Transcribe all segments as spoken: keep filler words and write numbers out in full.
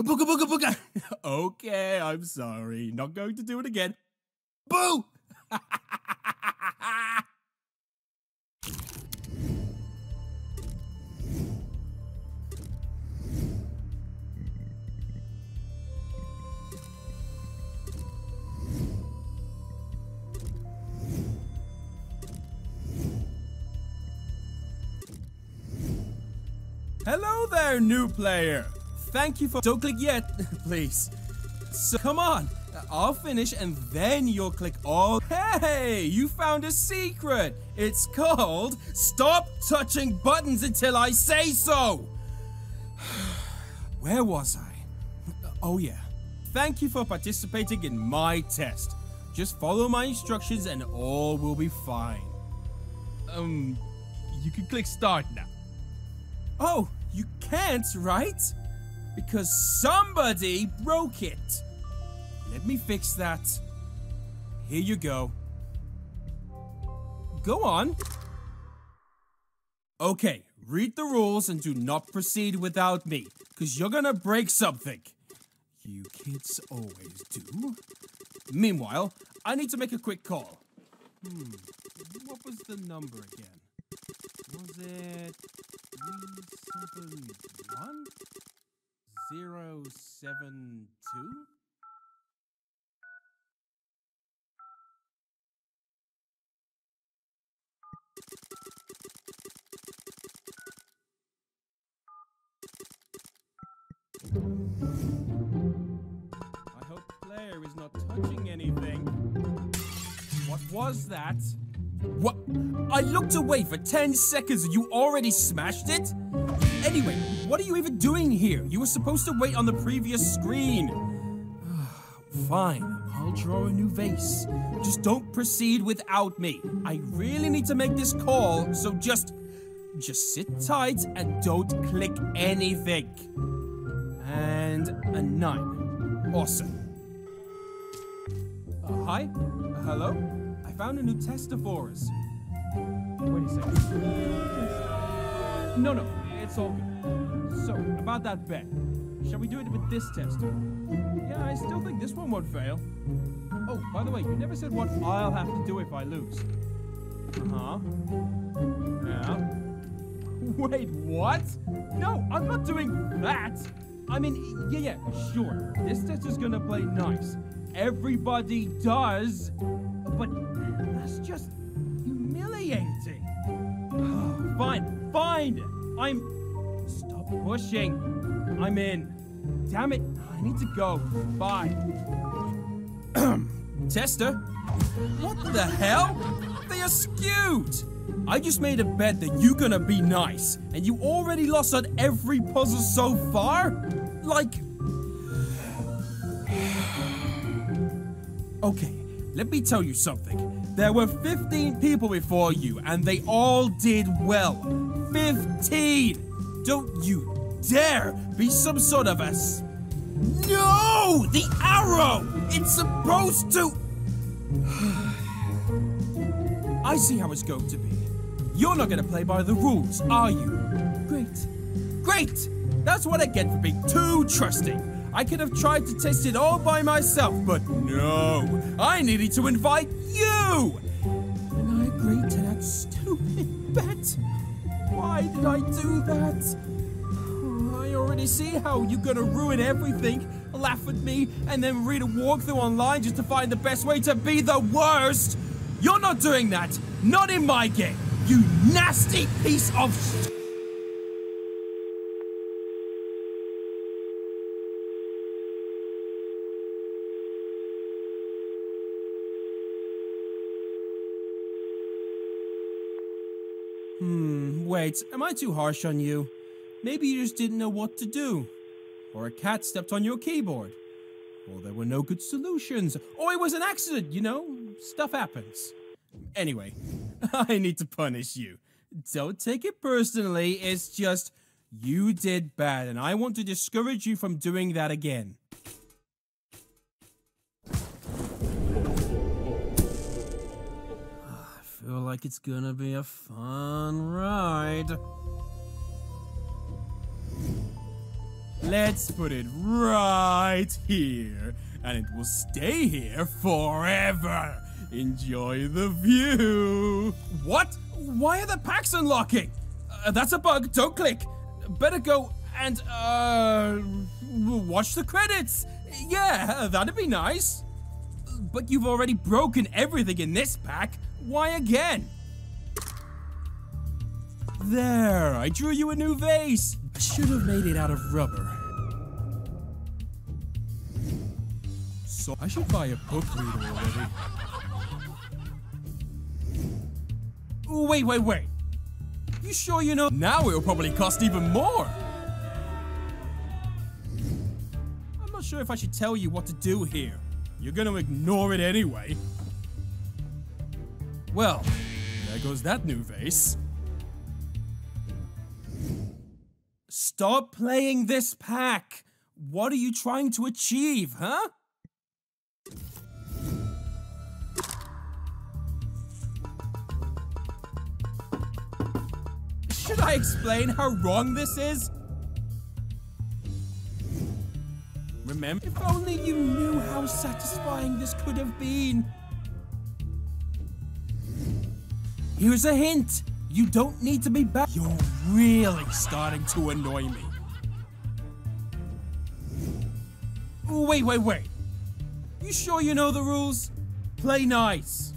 Booga booga booga. Okay, I'm sorry. Not going to do it again. Boo! Hello there, new player. Thank you for- Don't click yet, please. So, come on. I'll finish and then you'll click all- Hey, you found a secret. It's called, stop touching buttons until I say so. Where was I? Oh yeah. Thank you for participating in my test. Just follow my instructions and all will be fine. Um, you can click start now. Oh, you can't, right? Because somebody broke it. Let me fix that. Here you go. Go on. Okay, read the rules and do not proceed without me, because you're gonna break something. You kids always do. Meanwhile, I need to make a quick call. Hmm, what was the number again? Was it three seven one? zero seven two? I hope player is not touching anything. What was that? What? I looked away for ten seconds and you already smashed it? Anyway, what are you even doing here? You were supposed to wait on the previous screen. Fine, I'll draw a new vase. Just don't proceed without me. I really need to make this call, so just... Just sit tight and don't click anything. And a nine. Awesome. Uh, hi? Uh, hello? Found a new tester for us. Wait a second. No, no, it's all good. So, about that bet. Shall we do it with this tester? Yeah, I still think this one won't fail. Oh, by the way, you never said what I'll have to do if I lose. Uh-huh. Yeah. Wait, what? No, I'm not doing that! I mean, yeah, yeah, sure. This tester's gonna play nice. Everybody does, but... That's just humiliating. Oh, fine, fine. I'm... Stop pushing. I'm in. Damn it. I need to go. Bye. Tester? What the hell? They are skewed. I just made a bet that you're gonna be nice, and you already lost on every puzzle so far? Like... Okay, let me tell you something. There were fifteen people before you, and they all did well. fifteen! Don't you dare be some sort of a... S no! The arrow! It's supposed to... I see how it's going to be. You're not going to play by the rules, are you? Great. Great! That's what I get for being too trusting. I could have tried to test it all by myself, but no. I needed to invite you! And I agreed to that stupid bet. Why did I do that? Oh, I already see how you're gonna ruin everything, laugh at me, and then read a walkthrough online just to find the best way to be the worst! You're not doing that! Not in my game! You nasty piece of sh- Hmm, wait, am I too harsh on you? Maybe you just didn't know what to do. Or a cat stepped on your keyboard. Or there were no good solutions. Or it was an accident, you know? Stuff happens. Anyway, I need to punish you. Don't take it personally, it's just... You did bad, and I want to discourage you from doing that again. I feel like it's gonna be a fun ride. Let's put it right here, and it will stay here forever. Enjoy the view. What? Why are the packs unlocking? Uh, that's a bug. Don't click. Better go and uh watch the credits. Yeah, that'd be nice. But you've already broken everything in this pack. Why again? There, I drew you a new vase. I should have made it out of rubber. So I should buy a book reader already. Wait, wait, wait. You sure you know? Now it'll probably cost even more. I'm not sure if I should tell you what to do here. You're gonna ignore it anyway. Well, there goes that new vase. Stop playing this pack! What are you trying to achieve, huh? Should I explain how wrong this is? Remember, if only you knew how satisfying this could have been. Here's a hint. You don't need to be back. You're really starting to annoy me. Wait, wait, wait. You sure you know the rules? Play nice.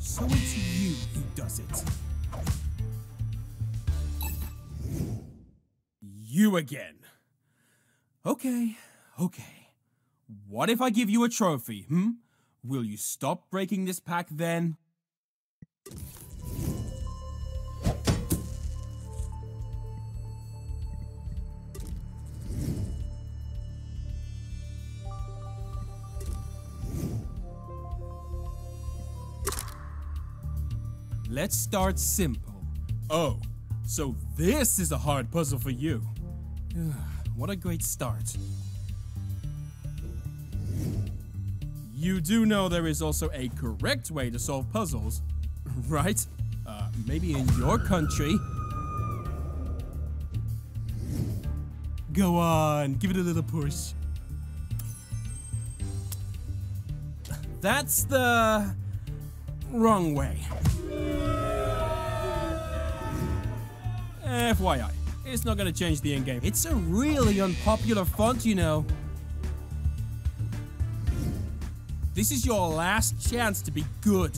So it's you who does it. You again. Okay, okay. What if I give you a trophy, hmm? Will you stop breaking this pack then? Let's start simple. Oh, so this is a hard puzzle for you. What a great start. You do know there is also a correct way to solve puzzles, right? Uh, maybe in your country. Go on, give it a little push. That's the wrong way. F Y I, it's not gonna change the end game. It's a really unpopular font, you know. This is your last chance to be good.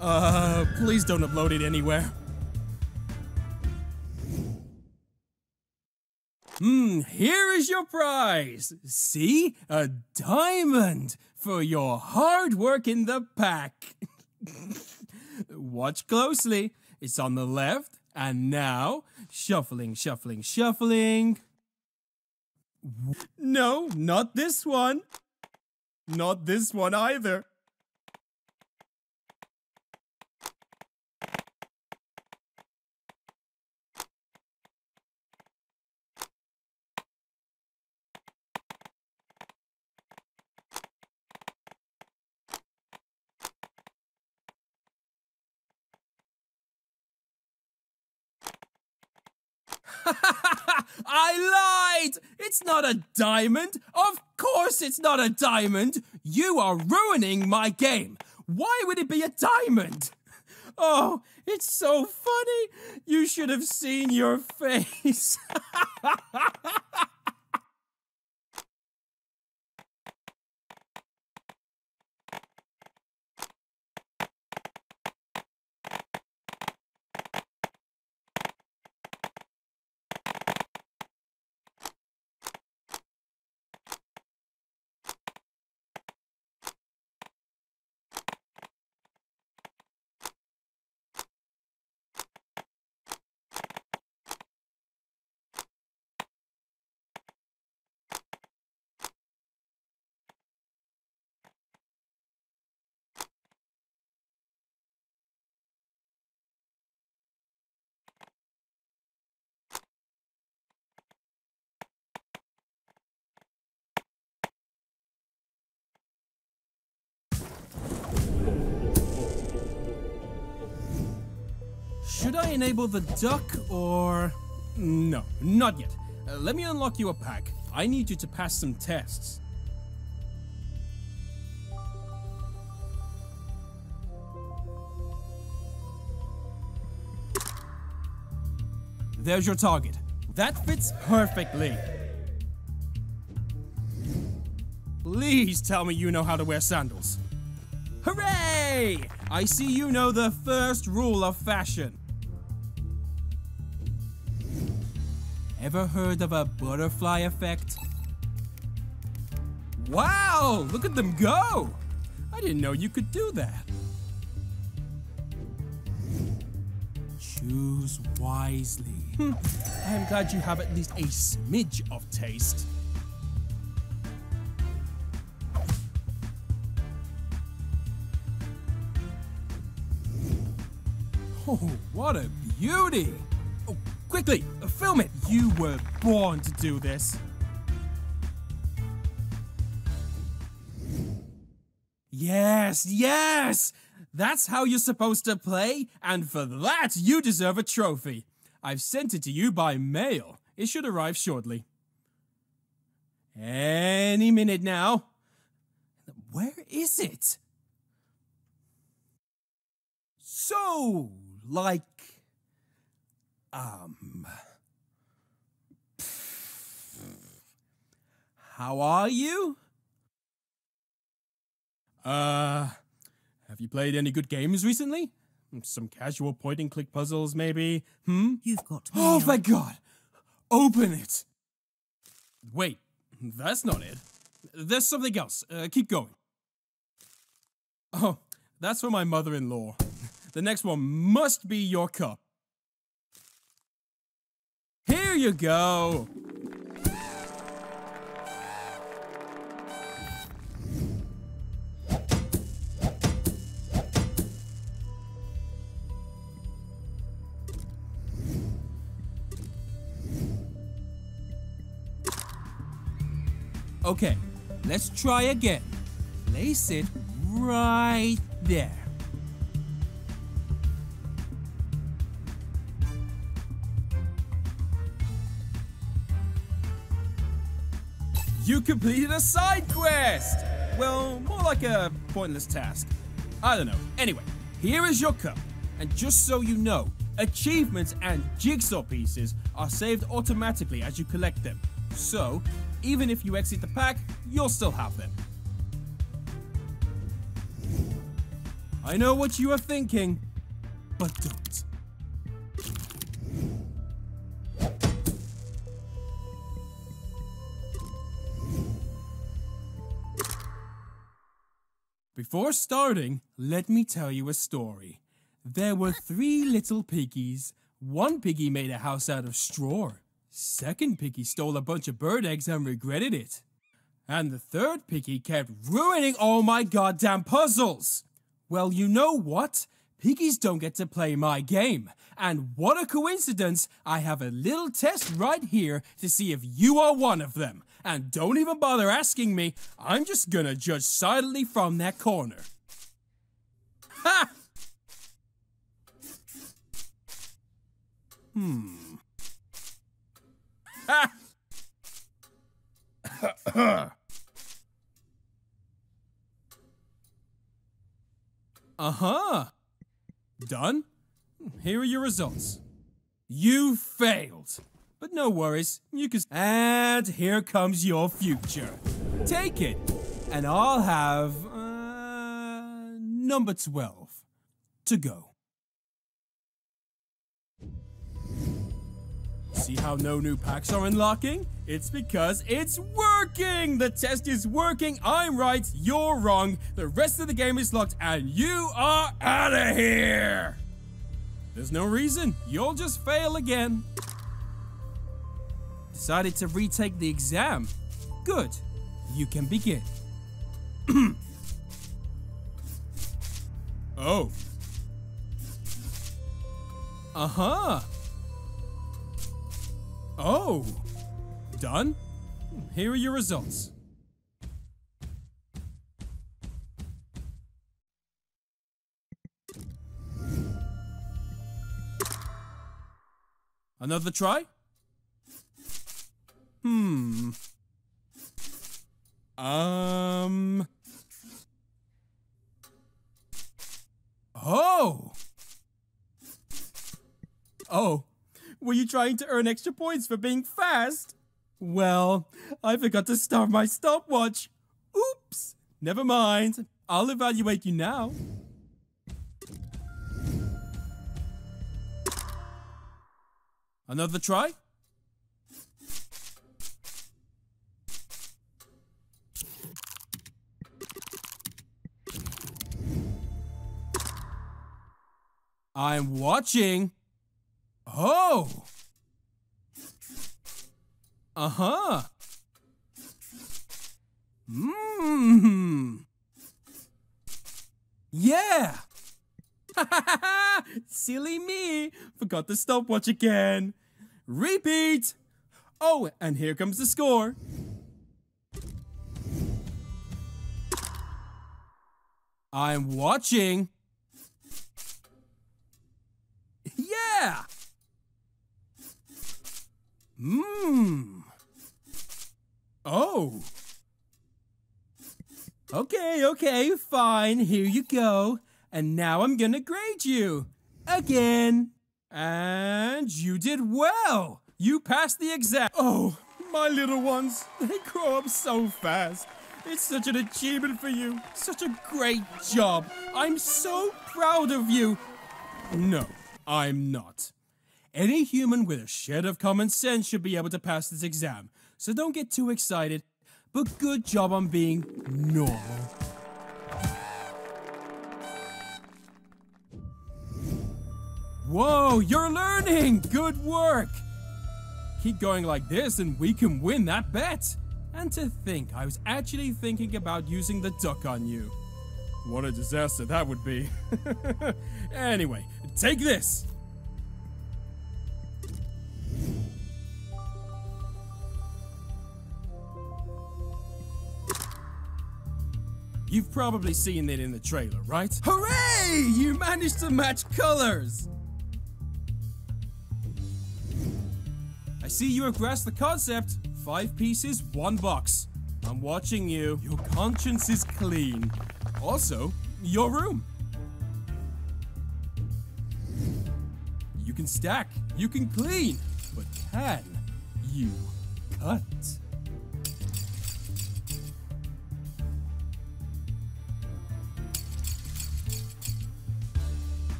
Uh, please don't upload it anywhere. Hmm, here is your prize. See? A diamond for your hard work in the pack. Watch closely. It's on the left. And now, shuffling, shuffling, shuffling. No, not this one. Not this one either. I lied! It's not a diamond! Of course it's not a diamond! You are ruining my game! Why would it be a diamond? Oh, it's so funny! You should have seen your face! Should I enable the duck or... No, not yet. Uh, let me unlock you a pack. I need you to pass some tests. There's your target. That fits perfectly. Please tell me you know how to wear sandals. Hooray! I see you know the first rule of fashion. Ever heard of a butterfly effect? Wow! Look at them go! I didn't know you could do that. Choose wisely. Hm. I am glad you have at least a smidge of taste. Oh, what a beauty! Oh, quickly, film it! You were born to do this. Yes, yes! That's how you're supposed to play, and for that you deserve a trophy. I've sent it to you by mail. It should arrive shortly. Any minute now. Where is it? So, like... Um... How are you? Uh... Have you played any good games recently? Some casual point-and-click puzzles, maybe? Hmm? You've got to... Oh, my God! Open it! Wait, that's not it. There's something else. Uh, keep going. Oh, that's for my mother-in-law. The next one must be your cup. Here you go! Okay, let's try again. Place it right there. You completed a side quest! Well, more like a pointless task. I don't know. Anyway, here is your cup. And just so you know, achievements and jigsaw pieces are saved automatically as you collect them. So, even if you exit the pack, you'll still have them. I know what you are thinking, but don't. Before starting, let me tell you a story. There were three little piggies. One piggy made a house out of straw. Second piggy stole a bunch of bird eggs and regretted it. And the third piggy kept ruining all my goddamn puzzles! Well, you know what? Piggies don't get to play my game. And what a coincidence, I have a little test right here to see if you are one of them. And don't even bother asking me, I'm just gonna judge silently from that corner. Ha! Hmm... Uh-huh. Done? Here are your results. You failed. But no worries, you can... And here comes your future. Take it, and I'll have... Uh, number twelve to go. See how no new packs are unlocking? It's because it's working! The test is working, I'm right, you're wrong, the rest of the game is locked, and you are out of here! There's no reason, you'll just fail again. Decided to retake the exam. Good, you can begin. Oh. Uh-huh. Oh, done? Here are your results. Another try? Hmm. Um. Oh. Oh. Were you trying to earn extra points for being fast? Well, I forgot to start my stopwatch. Oops. Never mind. I'll evaluate you now. Another try? I'm watching. Oh. Uh-huh. Mmm. Yeah. Silly me. Forgot the stopwatch again. Repeat. Oh, and here comes the score. I'm watching. Yeah. Mmm. Oh. Okay, okay, fine. Here you go. And now I'm gonna grade you. Again. And you did well. You passed the exam. Oh, my little ones. They grow up so fast. It's such an achievement for you. Such a great job. I'm so proud of you. No, I'm not. Any human with a shred of common sense should be able to pass this exam. So don't get too excited. But good job on being normal. Whoa, you're learning! Good work! Keep going like this and we can win that bet! And to think, I was actually thinking about using the duck on you. What a disaster that would be. Anyway, take this! You've probably seen it in the trailer, right? Hooray! You managed to match colors! I see you have grasped the concept. Five pieces, one box. I'm watching you. Your conscience is clean. Also, your room. You can stack, you can clean, but can you cut?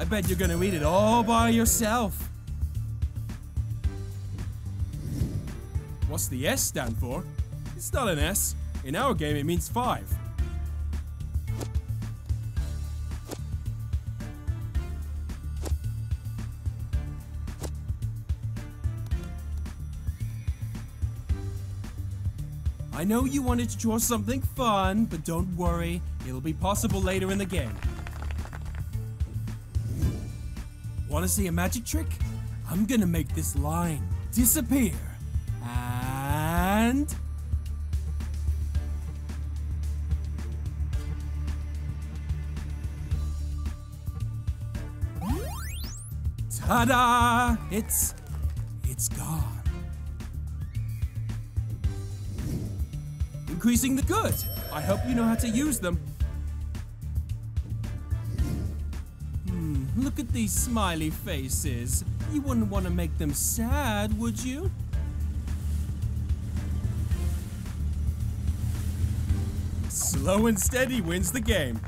I bet you're gonna eat it all by yourself. What's the S stand for? It's not an S. In our game, it means five. I know you wanted to draw something fun, but don't worry. It'll be possible later in the game. Want to see a magic trick? I'm gonna make this line disappear. And... ta-da! It's... it's gone. Increasing the good. I hope you know how to use them. Look at these smiley faces. You wouldn't want to make them sad, would you? Slow and steady wins the game.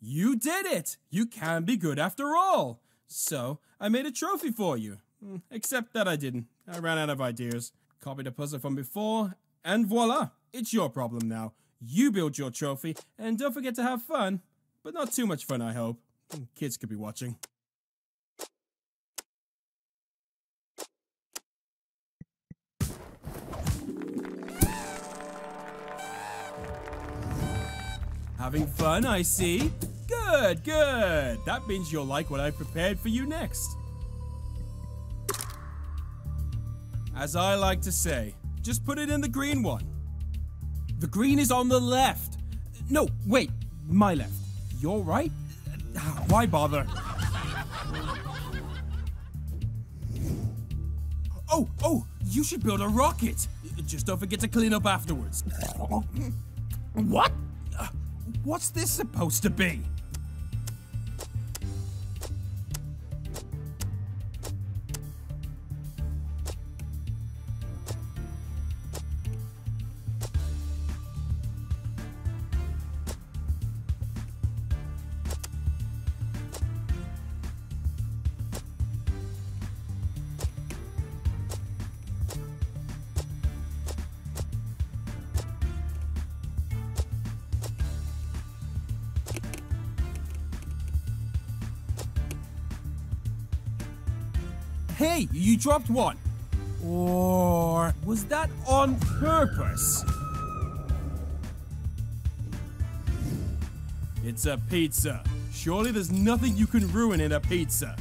You did it! You can be good after all! So, I made a trophy for you. Except that I didn't. I ran out of ideas. Copied a puzzle from before, and voila! It's your problem now. You build your trophy, and don't forget to have fun. But not too much fun, I hope. Kids could be watching. Having fun, I see. Good, good. That means you'll like what I prepared for you next. As I like to say, just put it in the green one. The green is on the left. No, wait, my left. Your right? How Why bother? Oh, oh, you should build a rocket. Just don't forget to clean up afterwards. What? Uh, what's this supposed to be? Hey, you dropped one. Or was that on purpose? It's a pizza. Surely there's nothing you can ruin in a pizza.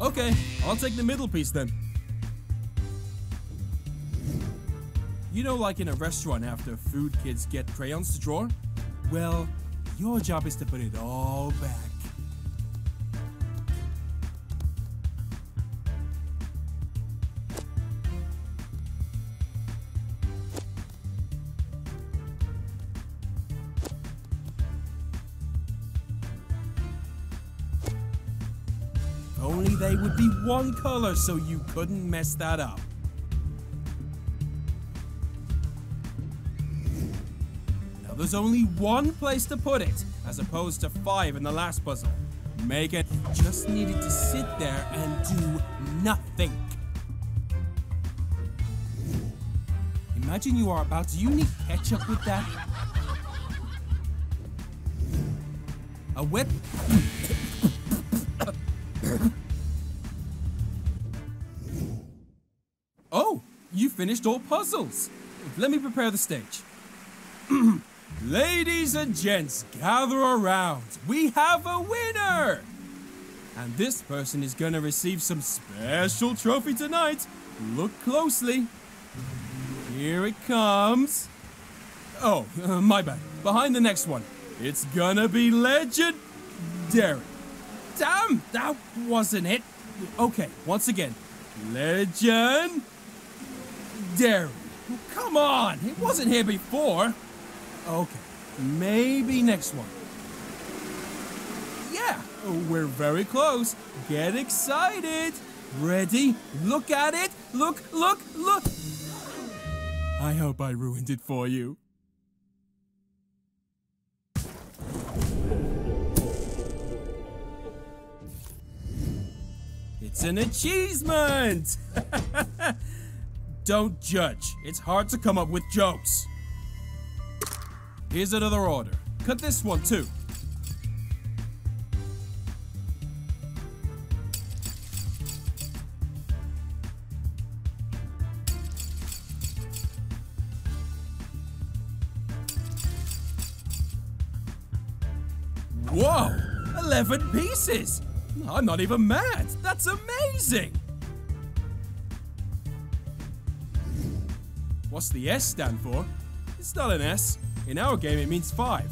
Okay, I'll take the middle piece then. You know, like in a restaurant after food, kids get crayons to draw? Well, your job is to put it all back. Only they would be one color, so you couldn't mess that up. Now there's only one place to put it, as opposed to five in the last puzzle. Make it. You just needed to sit there and do nothing. Imagine you are about to. You need ketchup with that. A whip. Oh, you finished all puzzles. Let me prepare the stage. Ladies and gents, gather around. We have a winner! And this person is gonna receive some special trophy tonight. Look closely. Here it comes. Oh, uh, my bad. Behind the next one. It's gonna be legendary. Damn, that wasn't it. Okay, once again. Legend. Dairy. Oh, come on, it wasn't here before. Okay, maybe next one. Yeah, we're very close. Get excited. Ready? Look at it. Look, look, look. I hope I ruined it for you. It's an achievement! Don't judge. It's hard to come up with jokes. Here's another order. Cut this one too. Whoa! eleven pieces! I'm not even mad. That's amazing. What's the S stand for? It's not an S. In our game, it means five.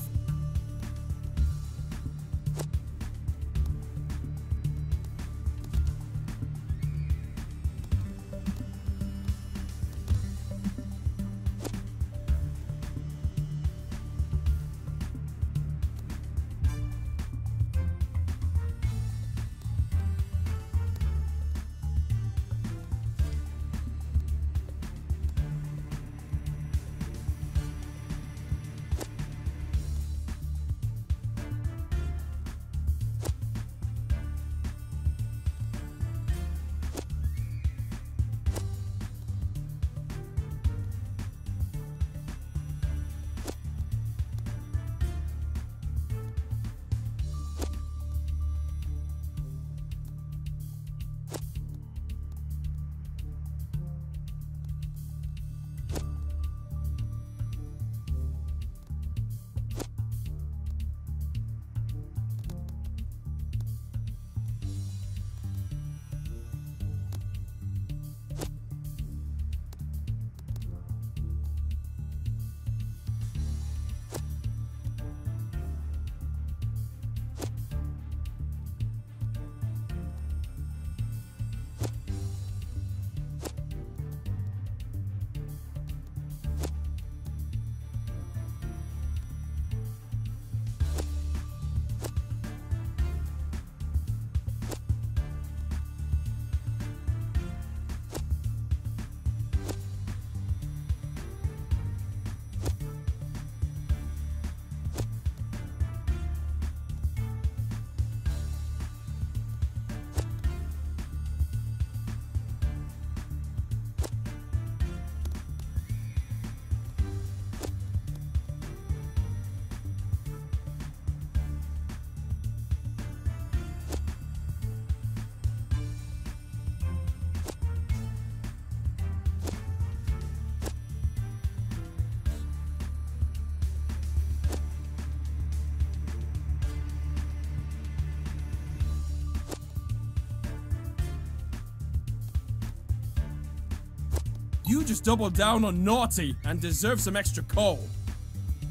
You just doubled down on naughty and deserve some extra coal.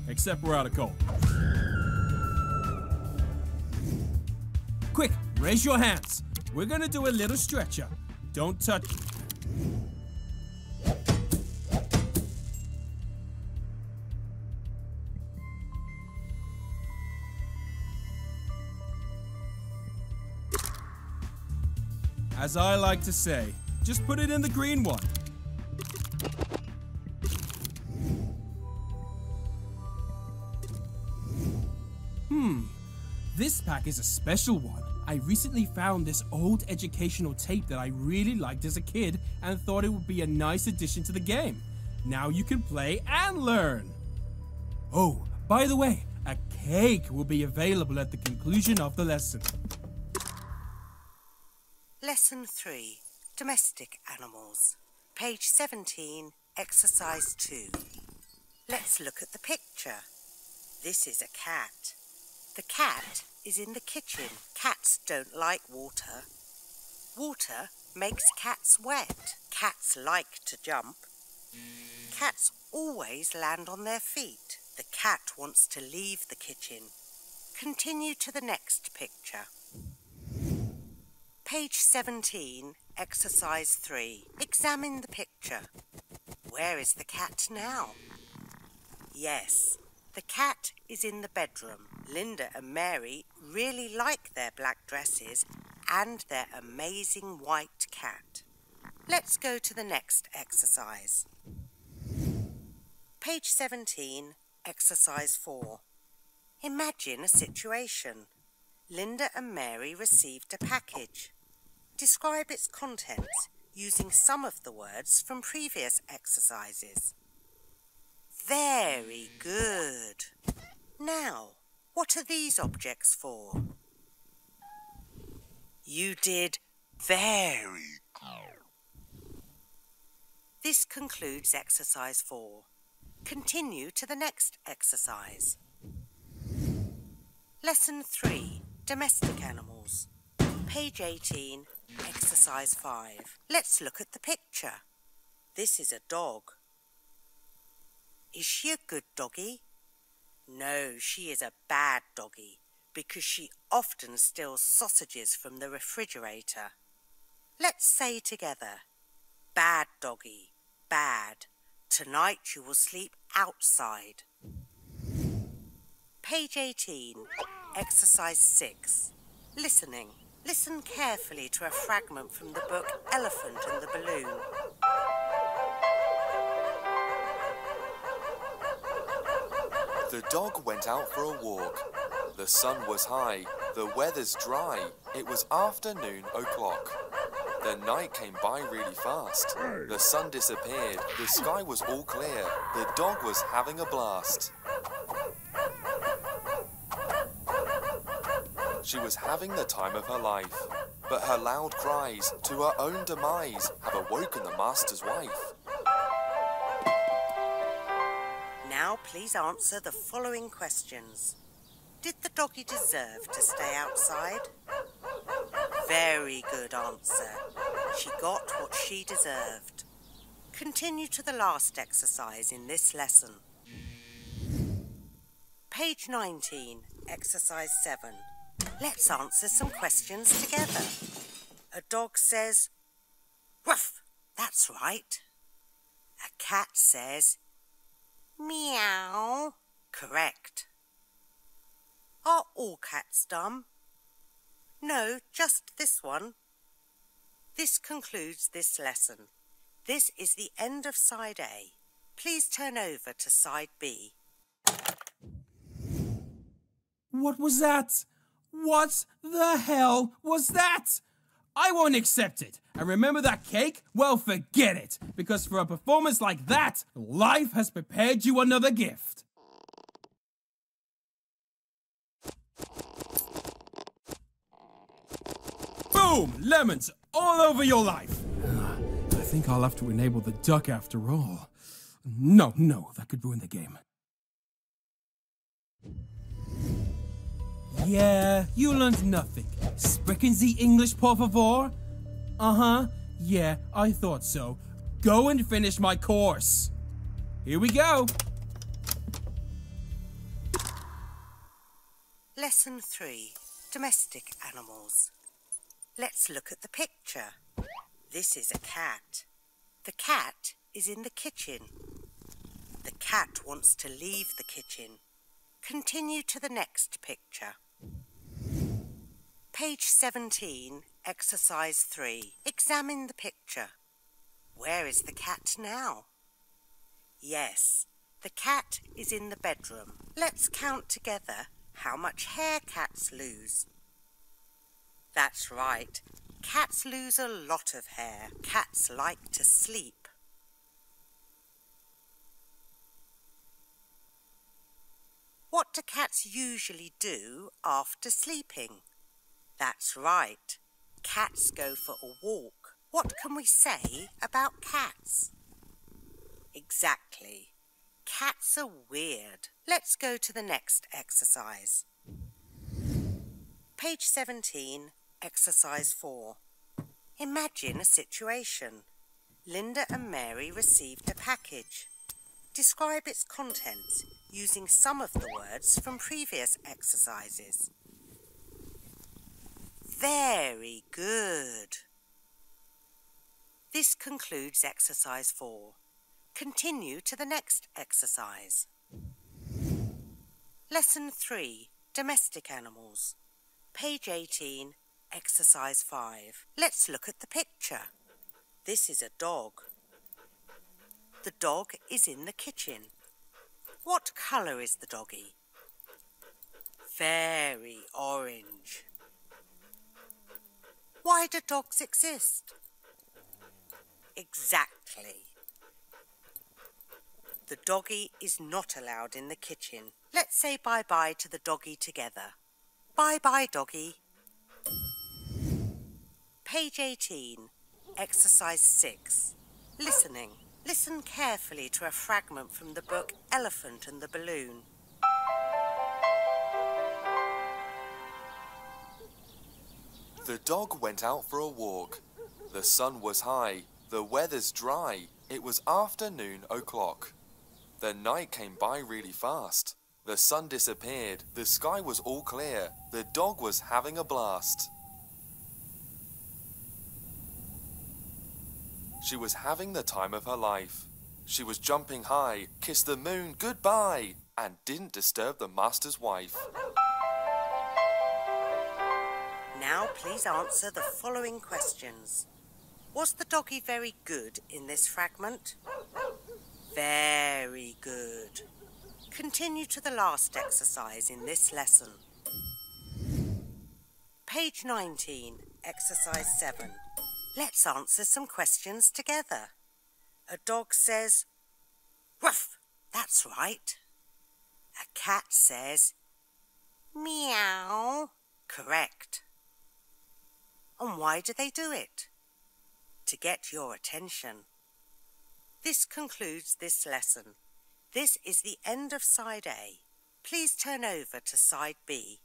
Except we're out of coal. Quick, raise your hands. We're gonna do a little stretcher. Don't touch. As I like to say, just put it in the green one. Hmm, this pack is a special one. I recently found this old educational tape that I really liked as a kid and thought it would be a nice addition to the game. Now you can play and learn. Oh, by the way, a cake will be available at the conclusion of the lesson. Lesson three, Domestic Animals, page seventeen, exercise two. Let's look at the picture. This is a cat. The cat is in the kitchen. Cats don't like water. Water makes cats wet. Cats like to jump. Cats always land on their feet. The cat wants to leave the kitchen. Continue to the next picture. Page seventeen, exercise three. Examine the picture. Where is the cat now? Yes, the cat is in the bedroom. Linda and Mary really like their black dresses and their amazing white cat. Let's go to the next exercise. Page seventeen, exercise four. Imagine a situation. Linda and Mary received a package. Describe its contents using some of the words from previous exercises. Very good. Now, what are these objects for? You did very good. This concludes exercise four. Continue to the next exercise. Lesson three, Domestic Animals, page eighteen, exercise five. Let's look at the picture. This is a dog. Is she a good doggy? No, she is a bad doggy because she often steals sausages from the refrigerator. Let's say together, bad doggy, bad. Tonight you will sleep outside. Page eighteen, exercise six. Listening. Listen carefully to a fragment from the book Elephant and the Balloon. The dog went out for a walk. The sun was high, the weather's dry. It was afternoon o'clock. The night came by really fast. The sun disappeared, the sky was all clear. The dog was having a blast. She was having the time of her life, but her loud cries, to her own demise, have awoken the master's wife. Now please answer the following questions. Did the doggy deserve to stay outside? Very good answer. She got what she deserved. Continue to the last exercise in this lesson. Page nineteen, exercise seven. Let's answer some questions together. A dog says, "Woof," that's right. A cat says, "Meow." Correct. Are all cats dumb? No, just this one. This concludes this lesson. This is the end of side A. Please turn over to side B. What was that? What the hell was that? I won't accept it. And remember that cake? Well, forget it. Because for a performance like that, life has prepared you another gift. Boom! Lemons all over your life. Uh, I think I'll have to enable the duck after all. No, no, that could ruin the game. Yeah, you learned nothing. Sprechen Sie English, por favor? Uh-huh. Yeah, I thought so. go and finish my course. Here we go. Lesson three, domestic animals. Let's look at the picture. This is a cat. The cat is in the kitchen. The cat wants to leave the kitchen. Continue to the next picture. Page seventeen, exercise three. Examine the picture. Where is the cat now? Yes, the cat is in the bedroom. Let's count together how much hair cats lose. That's right. Cats lose a lot of hair. Cats like to sleep. What do cats usually do after sleeping? That's right. Cats go for a walk. What can we say about cats? Exactly. Cats are weird. Let's go to the next exercise. Page seventeen. Exercise four. Imagine a situation. Linda and Mary received a package. Describe its contents using some of the words from previous exercises. Very good. This concludes exercise four. Continue to the next exercise. Lesson three, domestic animals. Page eighteen, exercise five. Let's look at the picture. This is a dog. The dog is in the kitchen. What colour is the doggy? Very orange. Why do dogs exist? Exactly. The doggy is not allowed in the kitchen. Let's say bye-bye to the doggy together. Bye-bye, doggy. Page eighteen, exercise six. Listening. Listen carefully to a fragment from the book Elephant and the Balloon. The dog went out for a walk. The sun was high. The weather's dry. It was afternoon o'clock. The night came by really fast. The sun disappeared. The sky was all clear. The dog was having a blast. She was having the time of her life. She was jumping high, kissed the moon goodbye, and didn't disturb the master's wife. Now please answer the following questions. Was the doggy very good in this fragment? Very good. Continue to the last exercise in this lesson. Page nineteen, exercise seven. Let's answer some questions together. A dog says, "Ruff," that's right. A cat says, "Meow," correct. And why do they do it? To get your attention. This concludes this lesson. This is the end of side A. Please turn over to side B.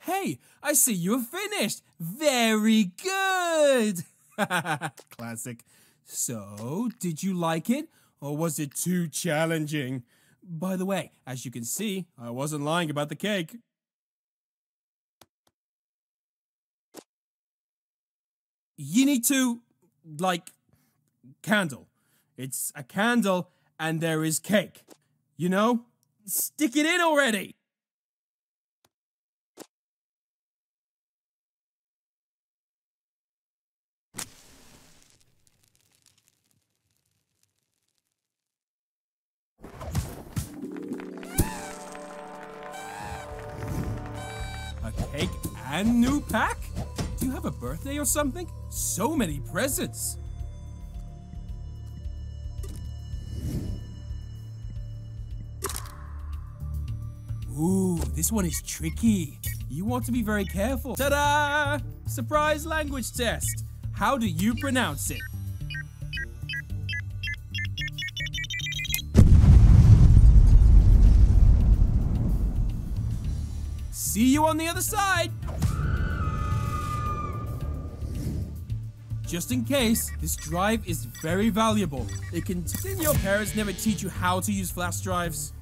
Hey, I see you have finished. Very good. Classic. So, did you like it, or was it too challenging? By the way, as you can see, I wasn't lying about the cake. You need to, like, candle. It's a candle, and there is cake. You know, stick it in already. Cake and new pack? Do you have a birthday or something? So many presents! Ooh, this one is tricky. You want to be very careful. Ta-da! Surprise language test. How do you pronounce it? See you on the other side! Just in case, this drive is very valuable. It can... Didn't your parents never teach you how to use flash drives?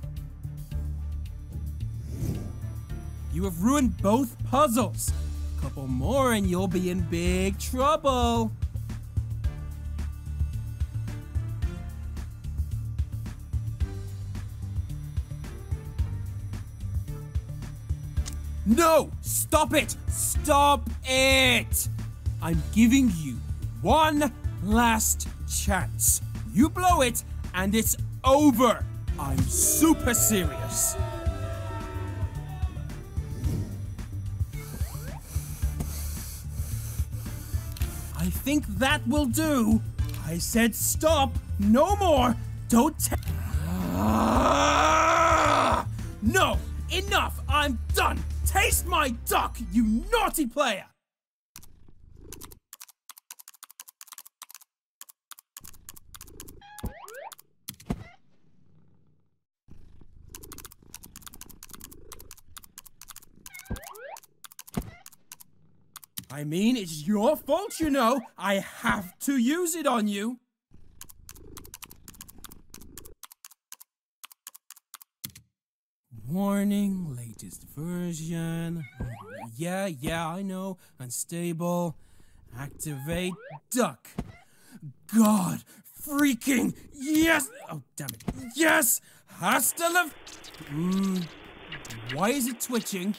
You have ruined both puzzles. A couple more and you'll be in big trouble. No! Stop it! Stop it! I'm giving you one last chance. You blow it, and it's over. I'm super serious. I think that will do. I said stop. No more. Don't take... No! Enough! I'm done! Taste my duck, you naughty player! I mean, it's your fault, you know. I have to use it on you. Warning, latest version. Yeah, yeah, I know. Unstable. Activate duck. God freaking yes! Oh, damn it. Yes! Hasta la... Mm, why is it twitching?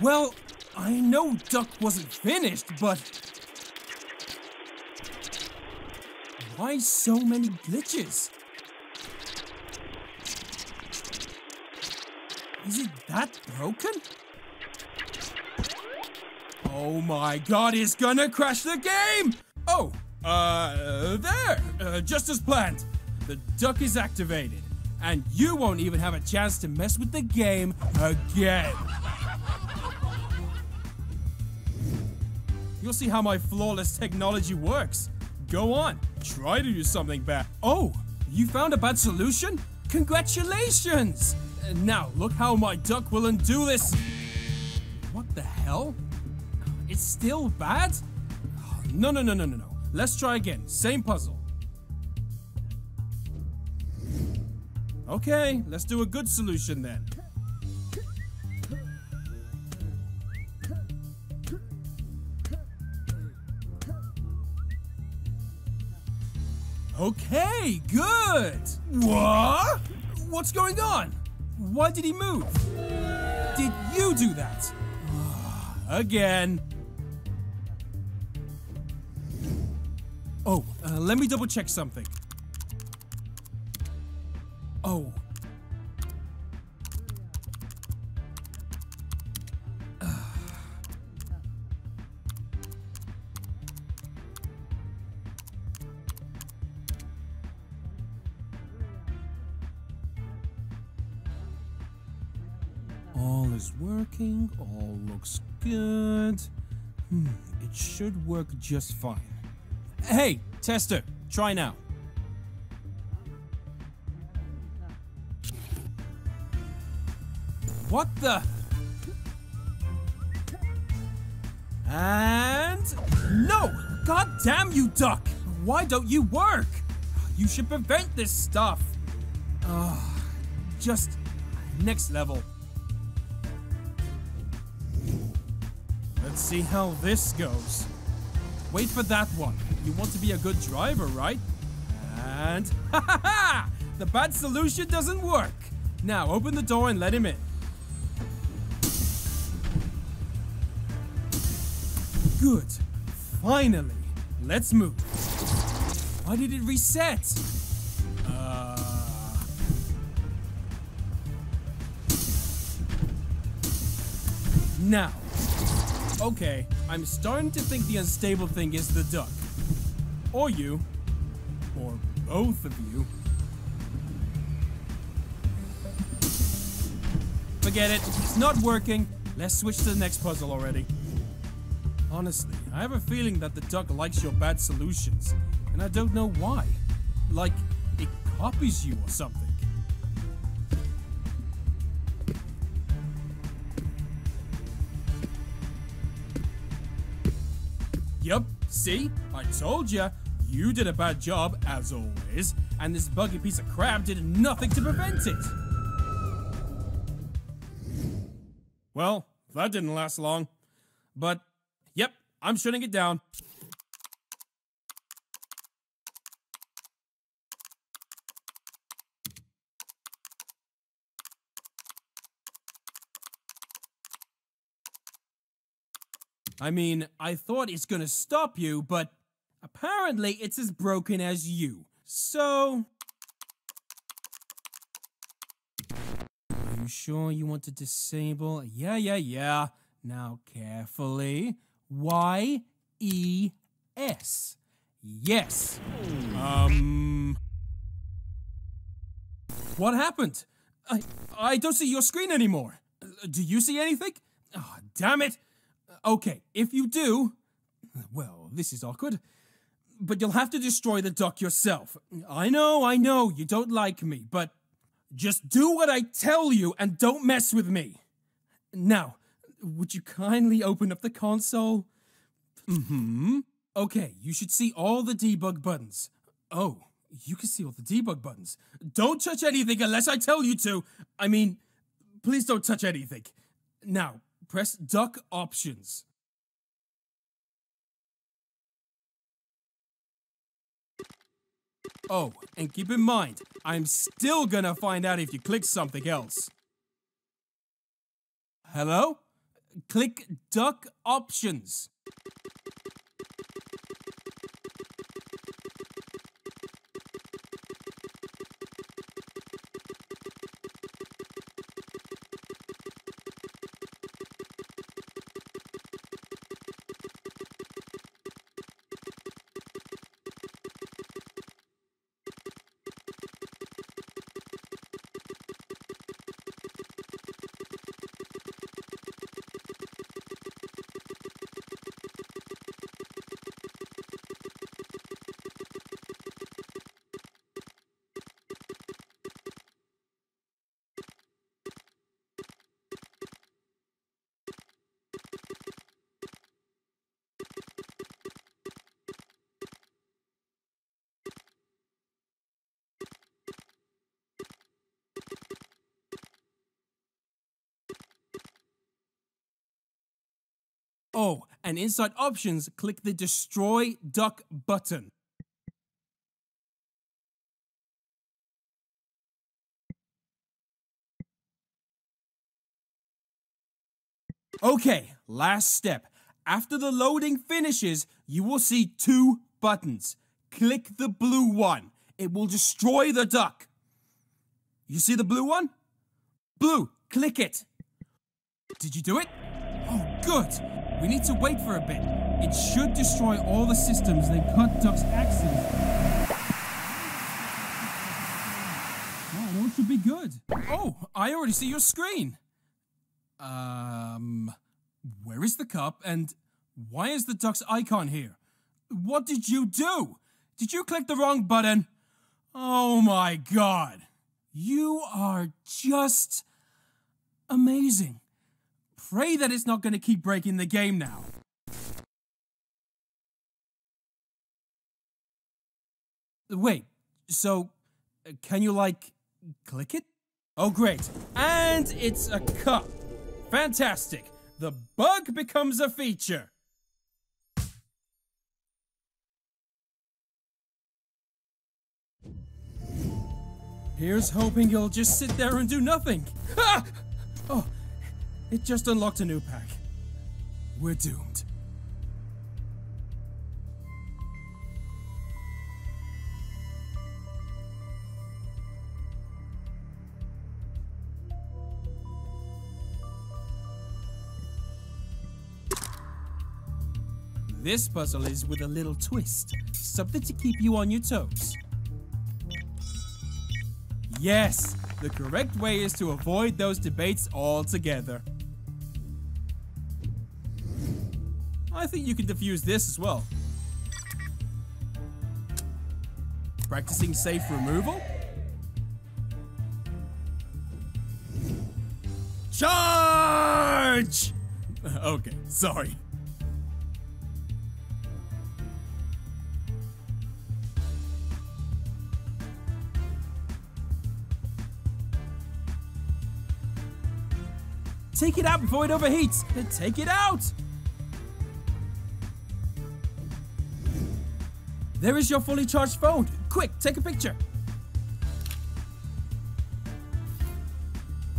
Well, I know duck wasn't finished, but... Why so many glitches? Is it that broken? Oh my god, it's gonna crash the game! Oh, uh, there! Uh, just as planned. The duck is activated, and you won't even have a chance to mess with the game again. You'll see how my flawless technology works. Go on, try to do something bad. Oh, you found a bad solution? Congratulations! Now, look how my duck will undo this. What the hell? It's still bad? No, no, no, no, no, no. Let's try again. Same puzzle. Okay, let's do a good solution then. Okay, good. What? What's going on? Why did he move? Did you do that? Again. Oh, uh, let me double check something. Oh. Uh. All is working, all looks good. Hmm, it should work just fine. Hey, tester, try now. What the? And... No! God damn you, duck! Why don't you work? You should prevent this stuff. Uh, just next level. Let's see how this goes. Wait for that one. You want to be a good driver, right? And... Ha ha ha! The bad solution doesn't work. Now, open the door and let him in. Good. Finally. Let's move. Why did it reset? Uh... Now. Okay, I'm starting to think the unstable thing is the duck. Or you. Or both of you. Forget it, it's not working. Let's switch to the next puzzle already. Honestly, I have a feeling that the duck likes your bad solutions. And I don't know why. Like, it copies you or something. Yup, see? I told ya. You did a bad job, as always, and this buggy piece of crap did nothing to prevent it. Well, that didn't last long. But, yep, I'm shutting it down. I mean, I thought it's gonna stop you, but apparently it's as broken as you. So... Are you sure you want to disable? Yeah, yeah, yeah. Now carefully. Y E S. Yes. Um... What happened? I, I don't see your screen anymore. Do you see anything? Oh, damn it. Okay, if you do... Well, this is awkward. But you'll have to destroy the dock yourself. I know, I know, you don't like me, but... Just do what I tell you and don't mess with me. Now, would you kindly open up the console? Mm-hmm. Okay, you should see all the debug buttons. Oh, you can see all the debug buttons. Don't touch anything unless I tell you to. I mean, please don't touch anything. Now... Press Duck Options. Oh, and keep in mind, I'm still gonna find out if you click something else. Hello? Click Duck Options. Oh, and inside Options, click the Destroy Duck button. Okay, last step. After the loading finishes, you will see two buttons. Click the blue one. It will destroy the duck. You see the blue one? Blue, click it. Did you do it? Oh, good. We need to wait for a bit. It should destroy all the systems that cut Duck's axis. Oh, that should be good. Oh, I already see your screen. Um, where is the cup and why is the Duck's icon here? What did you do? Did you click the wrong button? Oh my God. You are just amazing. Pray that it's not going to keep breaking the game now. Wait, so can you, like, click it? Oh, great. And it's a cup. Fantastic. The bug becomes a feature. Here's hoping you'll just sit there and do nothing. Ah! Oh. It just unlocked a new pack. We're doomed. This puzzle is with a little twist, something to keep you on your toes. Yes, the correct way is to avoid those debates altogether. I think you can defuse this as well. Practicing safe removal? Charge! Okay, sorry. Take it out before it overheats! Take it out! There is your fully charged phone! Quick, take a picture!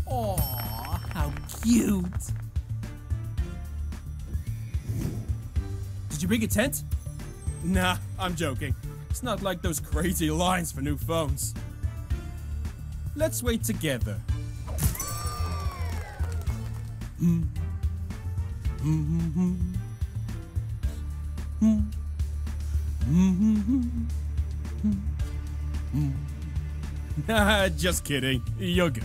Aww, how cute! Did you bring a tent? Nah, I'm joking. It's not like those crazy lines for new phones. Let's wait together. Mm. Mm-hmm. Mm. Mm-hmm. Mm. Mm. Nah, just kidding. You're good.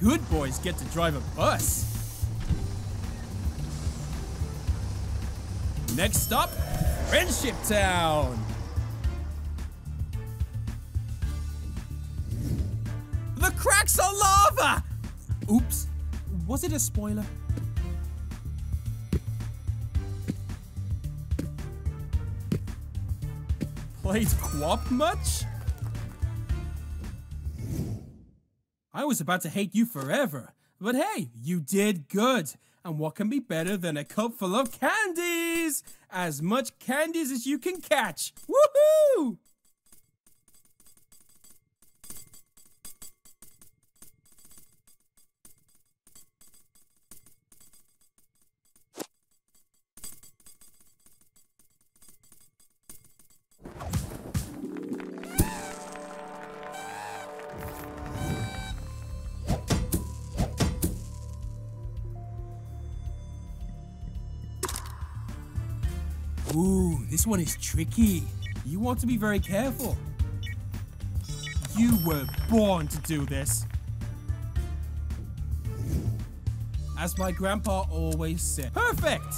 Good boys get to drive a bus. Next stop, Friendship Town. The cracks are lava! Oops, was it a spoiler? Played Quap much? I was about to hate you forever, but hey, you did good. And what can be better than a cup full of candies? As much candies as you can catch. Woohoo! Ooh, this one is tricky. You want to be very careful. You were born to do this. As my grandpa always said. Perfect!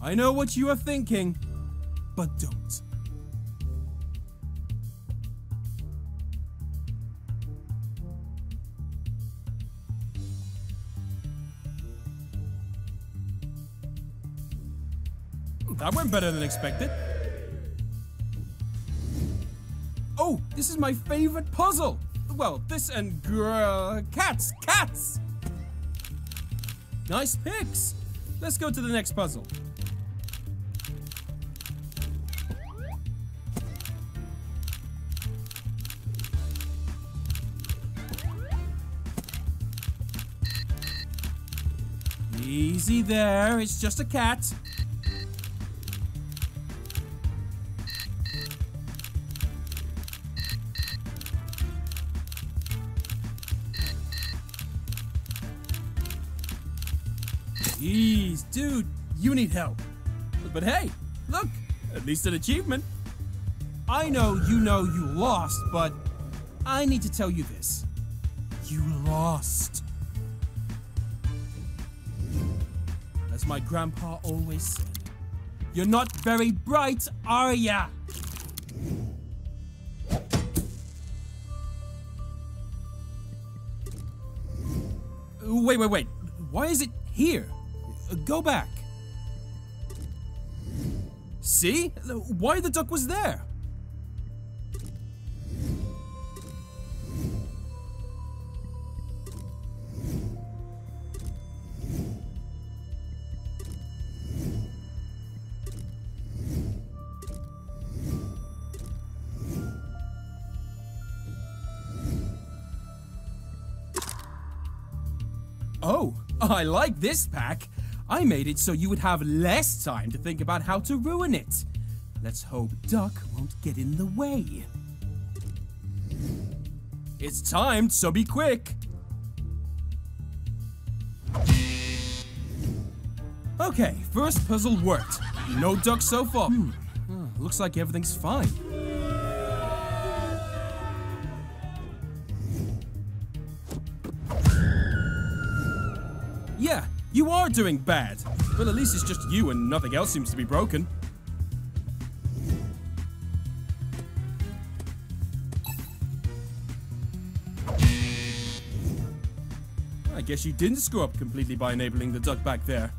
I know what you are thinking, but don't. That went better than expected. Oh, this is my favorite puzzle. Well, this and grrr, cats, cats. Nice picks. Let's go to the next puzzle. Easy there, it's just a cat. Jeez, dude, you need help. But hey, look, at least an achievement. I know you know you lost, but I need to tell you this. You lost. As my grandpa always said, you're not very bright, are ya? Wait, wait, wait, why is it here? Go back. See? Why the duck was there? Oh, I like this pack. I made it so you would have less time to think about how to ruin it. Let's hope Duck won't get in the way. It's timed, so be quick. Okay, first puzzle worked. No duck so far. Hmm. Oh, looks like everything's fine. Yeah. You are doing bad, but at least it's just you and nothing else seems to be broken. I guess you didn't screw up completely by enabling the duck back there.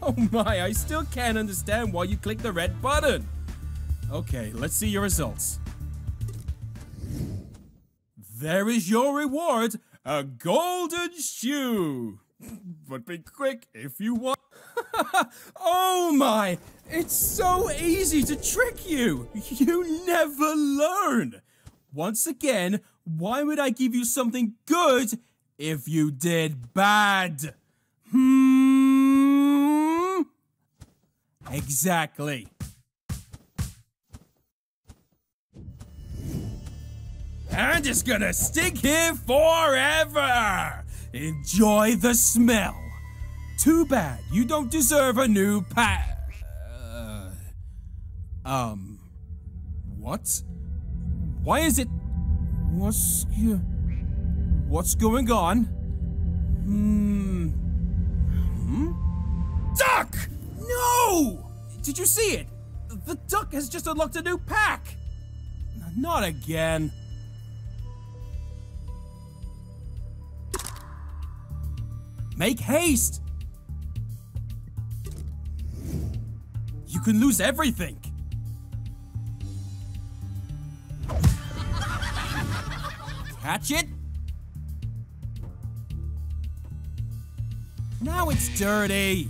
Oh my, I still can't understand why you clicked the red button. Okay, let's see your results. There is your reward, a golden shoe. But be quick if you want. Oh my! It's so easy to trick you! You never learn! Once again, why would I give you something good if you did bad? Hmm? Exactly. And it's gonna stick here forever! Enjoy the smell. Too bad you don't deserve a new pa- uh, Um... What? Why is it... What's... What's going on? Hmm... Hmm? Duck! No! Did you see it? The duck has just unlocked a new pack! Not again. Make haste! You can lose everything! Catch it! Now it's dirty!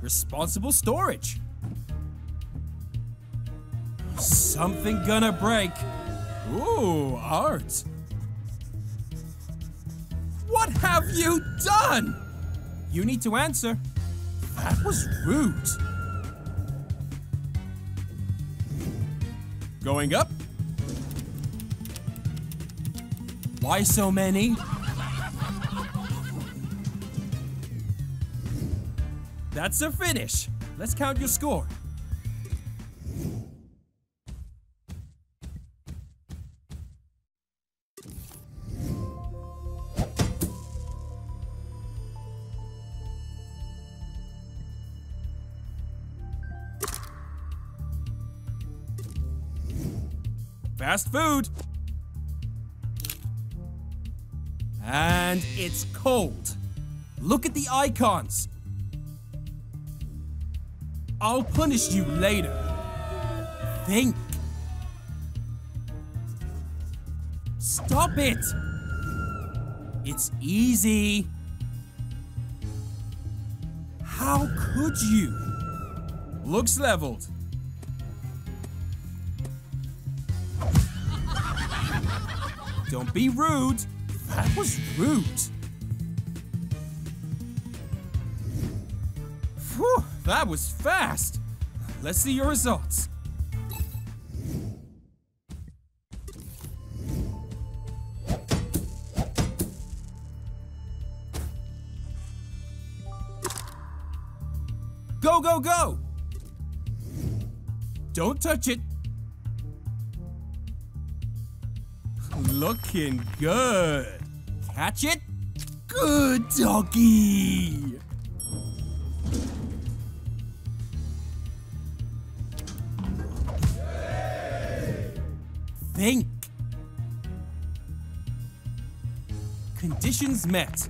Responsible storage! Something gonna break! Ooh, art! What have you done? You need to answer. That was rude. Going up? Why so many? That's a finish. Let's count your score. Fast food! And it's cold. Look at the icons. I'll punish you later. Think. Stop it! It's easy. How could you? Looks leveled. Don't be rude. That was rude. Phew, that was fast. Let's see your results. Go, go, go! Don't touch it. Looking good. Catch it. Good doggy. Yay. Think. Conditions met.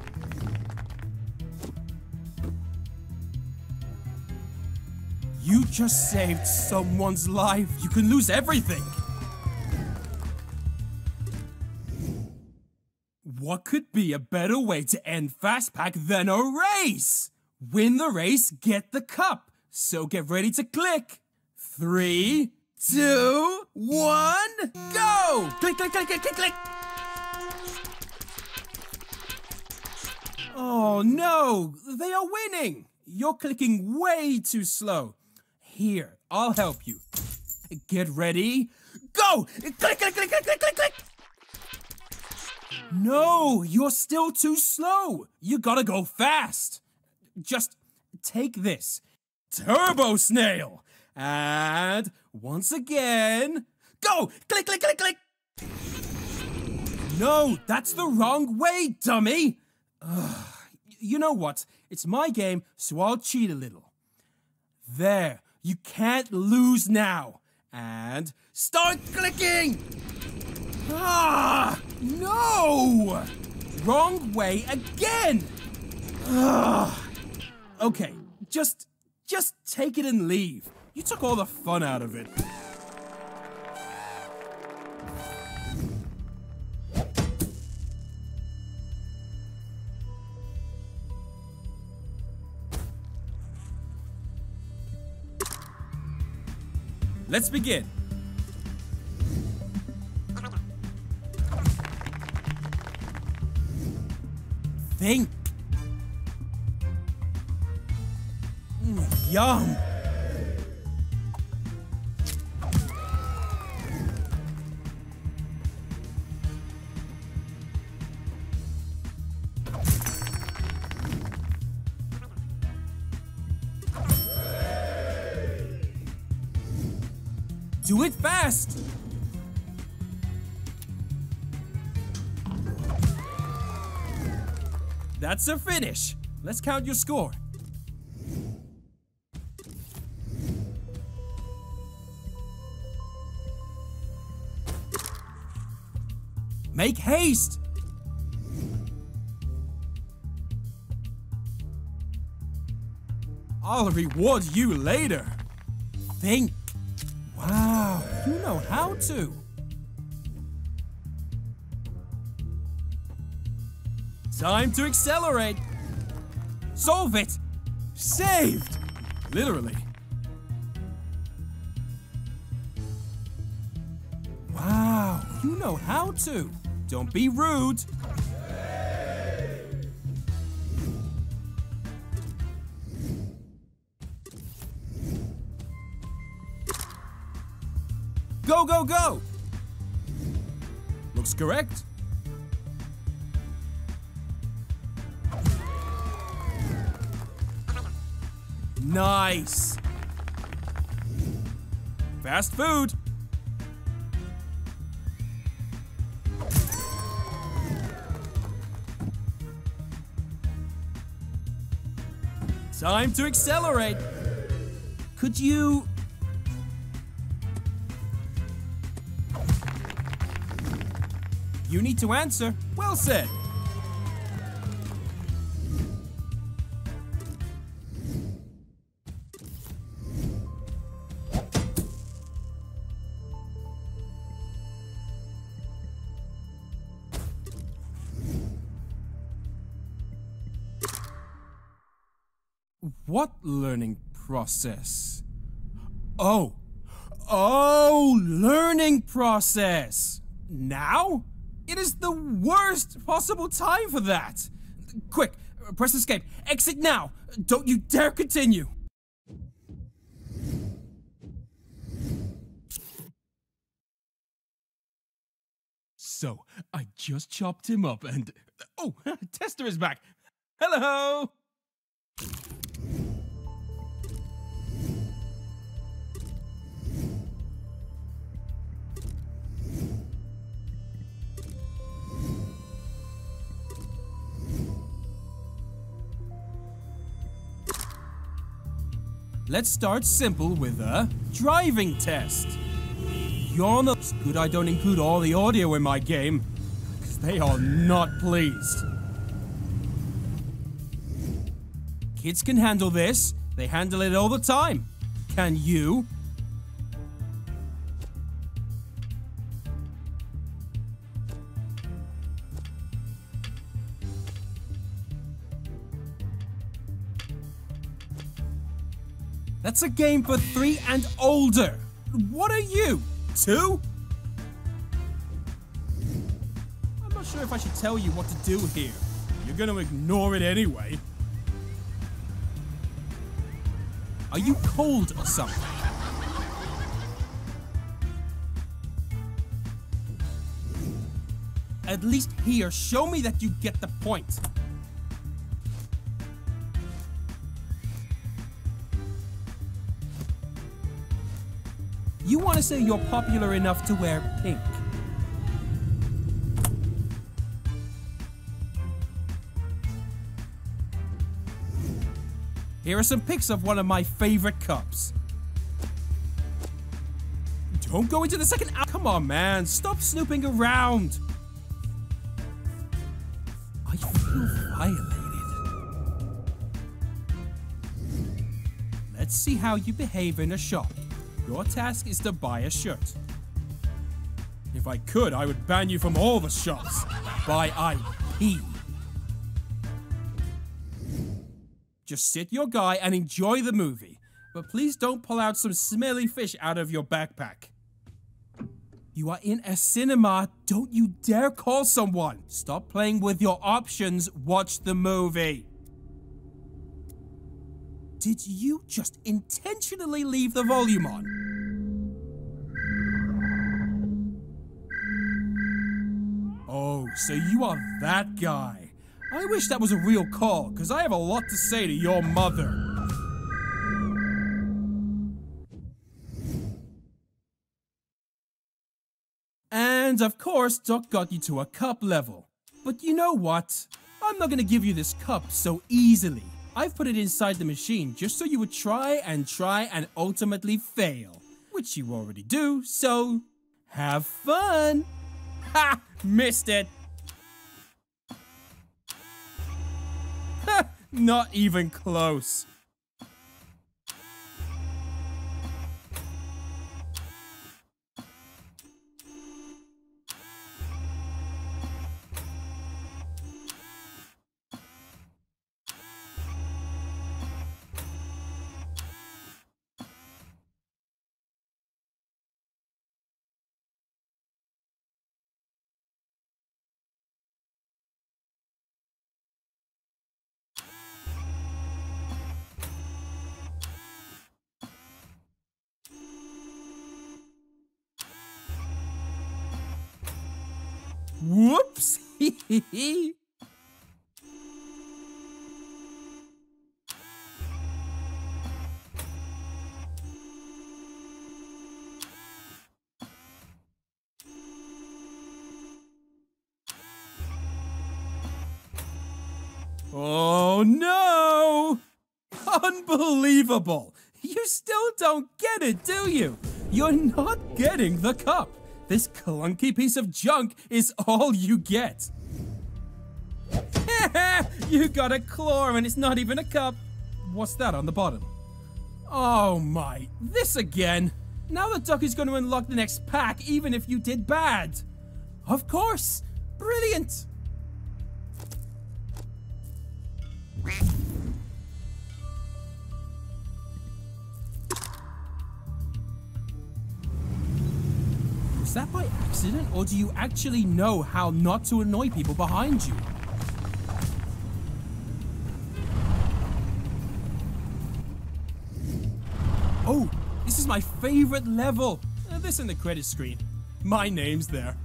You just saved someone's life. You can lose everything. What could be a better way to end Fast Pack than a race? Win the race, get the cup. So get ready to click. Three, two, one, go! Click, click, click, click, click, click! Oh no, they are winning! You're clicking way too slow. Here, I'll help you. Get ready, go! Click, click, click, click, click, click, click! No, you're still too slow. You gotta go fast. Just take this. Turbo snail. And once again, go! Click, click, click, click. No, that's the wrong way, dummy. Ugh. You know what? It's my game, so I'll cheat a little. There, you can't lose now. And start clicking. Ah, no! Wrong way again! Ugh. Okay, just, just take it and leave. You took all the fun out of it. Let's begin. Think. Mm, yum. Do it fast! That's a finish! Let's count your score. Make haste! I'll reward you later. Think. Wow, you know how to. Time to accelerate. Solve it. Saved. Literally. Wow, you know how to. Don't be rude. Go, go, go! Looks correct. Nice! Fast food! Time to accelerate! Could you... You need to answer. Well said. What learning process? Oh. Oh, learning process. Now? It is the worst possible time for that! Quick, press escape. Exit now! Don't you dare continue! So, I just chopped him up and... Oh, Tester is back! Hello! Let's start simple with a driving test. You're not... It's good I don't include all the audio in my game, because they are not pleased. Kids can handle this. They handle it all the time. Can you? That's a game for three and older. What are you, two? I'm not sure if I should tell you what to do here. You're gonna ignore it anyway. Are you cold or something? At least here, show me that you get the point. You want to say you're popular enough to wear pink. Here are some pics of one of my favorite cups. Don't go into the second hour. Come on, man. Stop snooping around. I feel violated. Let's see how you behave in a shop. Your task is to buy a shirt. If I could, I would ban you from all the shops. By I P. Just sit your guy and enjoy the movie. but please don't pull out some smelly fish out of your backpack. You are in a cinema. Don't you dare call someone. Stop playing with your options. Watch the movie. Did you just intentionally leave the volume on? Oh, so you are that guy. I wish that was a real call, because I have a lot to say to your mother. And of course, Doc got you to a cup level. But you know what? I'm not gonna give you this cup so easily. I've put it inside the machine just so you would try and try and ultimately fail. Which you already do, so have fun! Ha! Missed it! Ha! Not even close. Whoops! Hee Oh no! Unbelievable! You still don't get it, do you? You're not getting the cup! This clunky piece of junk is all you get. You got a claw and it's not even a cup. What's that on the bottom? Oh my, this again. Now the duck is going to unlock the next pack even if you did bad. Of course, brilliant. Is that by accident, or do you actually know how not to annoy people behind you? Oh, this is my favorite level. Uh, this in the credit screen. My name's there.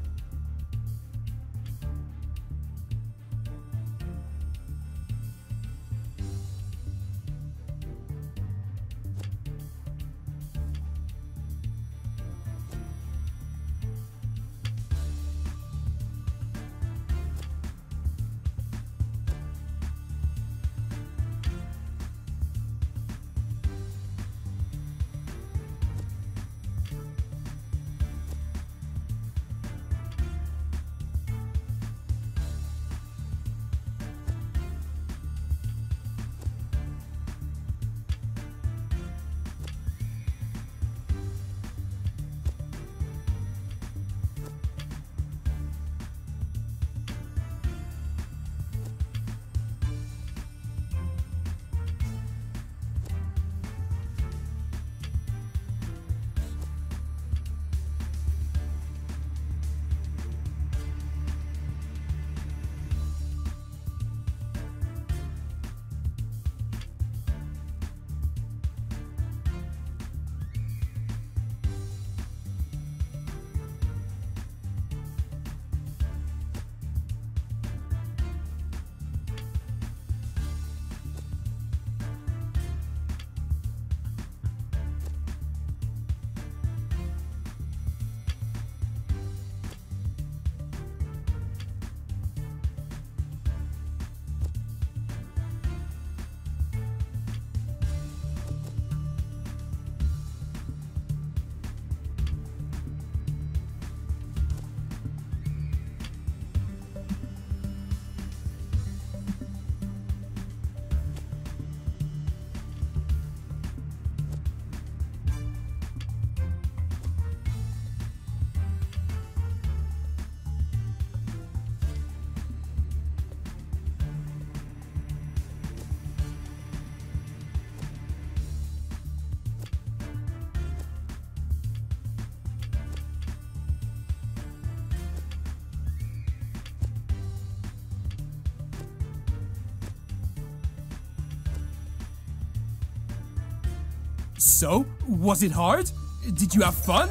So, was it hard? Did you have fun?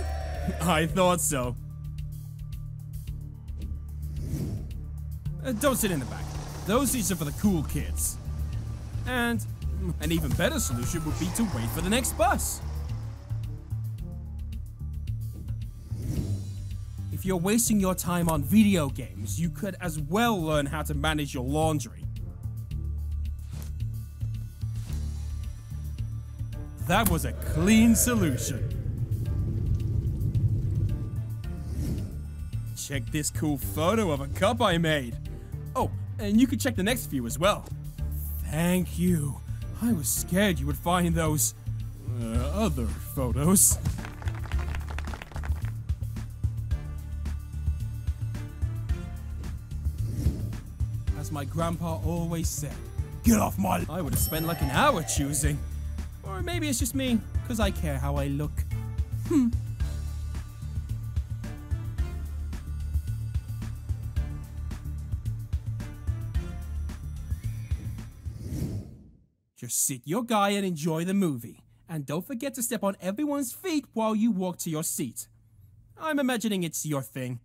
I thought so. Uh, don't sit in the back. Those seats are for the cool kids. And an even better solution would be to wait for the next bus. If you're wasting your time on video games, you could as well learn how to manage your laundry. That was a clean solution. Check this cool photo of a cup I made. Oh, and you can check the next few as well. Thank you. I was scared you would find those uh, other photos. As my grandpa always said, "Get off my..." I would have spent like an hour choosing. Or maybe it's just me, because I care how I look. Hmm. Just sit your guy and enjoy the movie. And don't forget to step on everyone's feet while you walk to your seat. I'm imagining it's your thing.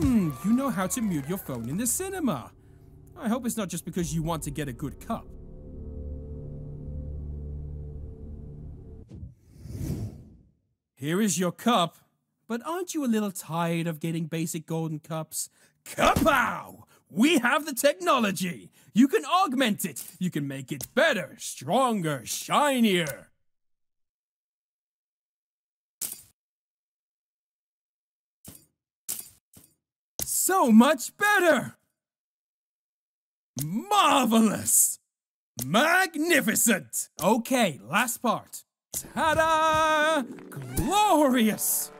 Hmm, you know how to mute your phone in the cinema. I hope it's not just because you want to get a good cup. Here is your cup, but aren't you a little tired of getting basic golden cups? Kapow! We have the technology! You can augment it! You can make it better, stronger, shinier! So much better! Marvelous! Magnificent! Okay, last part. Ta-da! Glorious!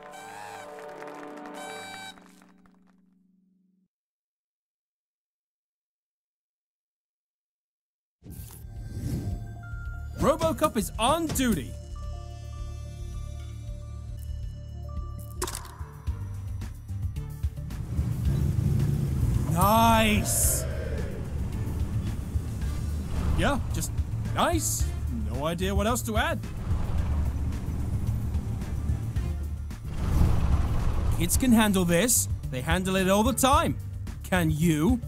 RoboCop is on duty. Nice! Yeah, just nice. No idea what else to add. Kids can handle this. They handle it all the time. Can you?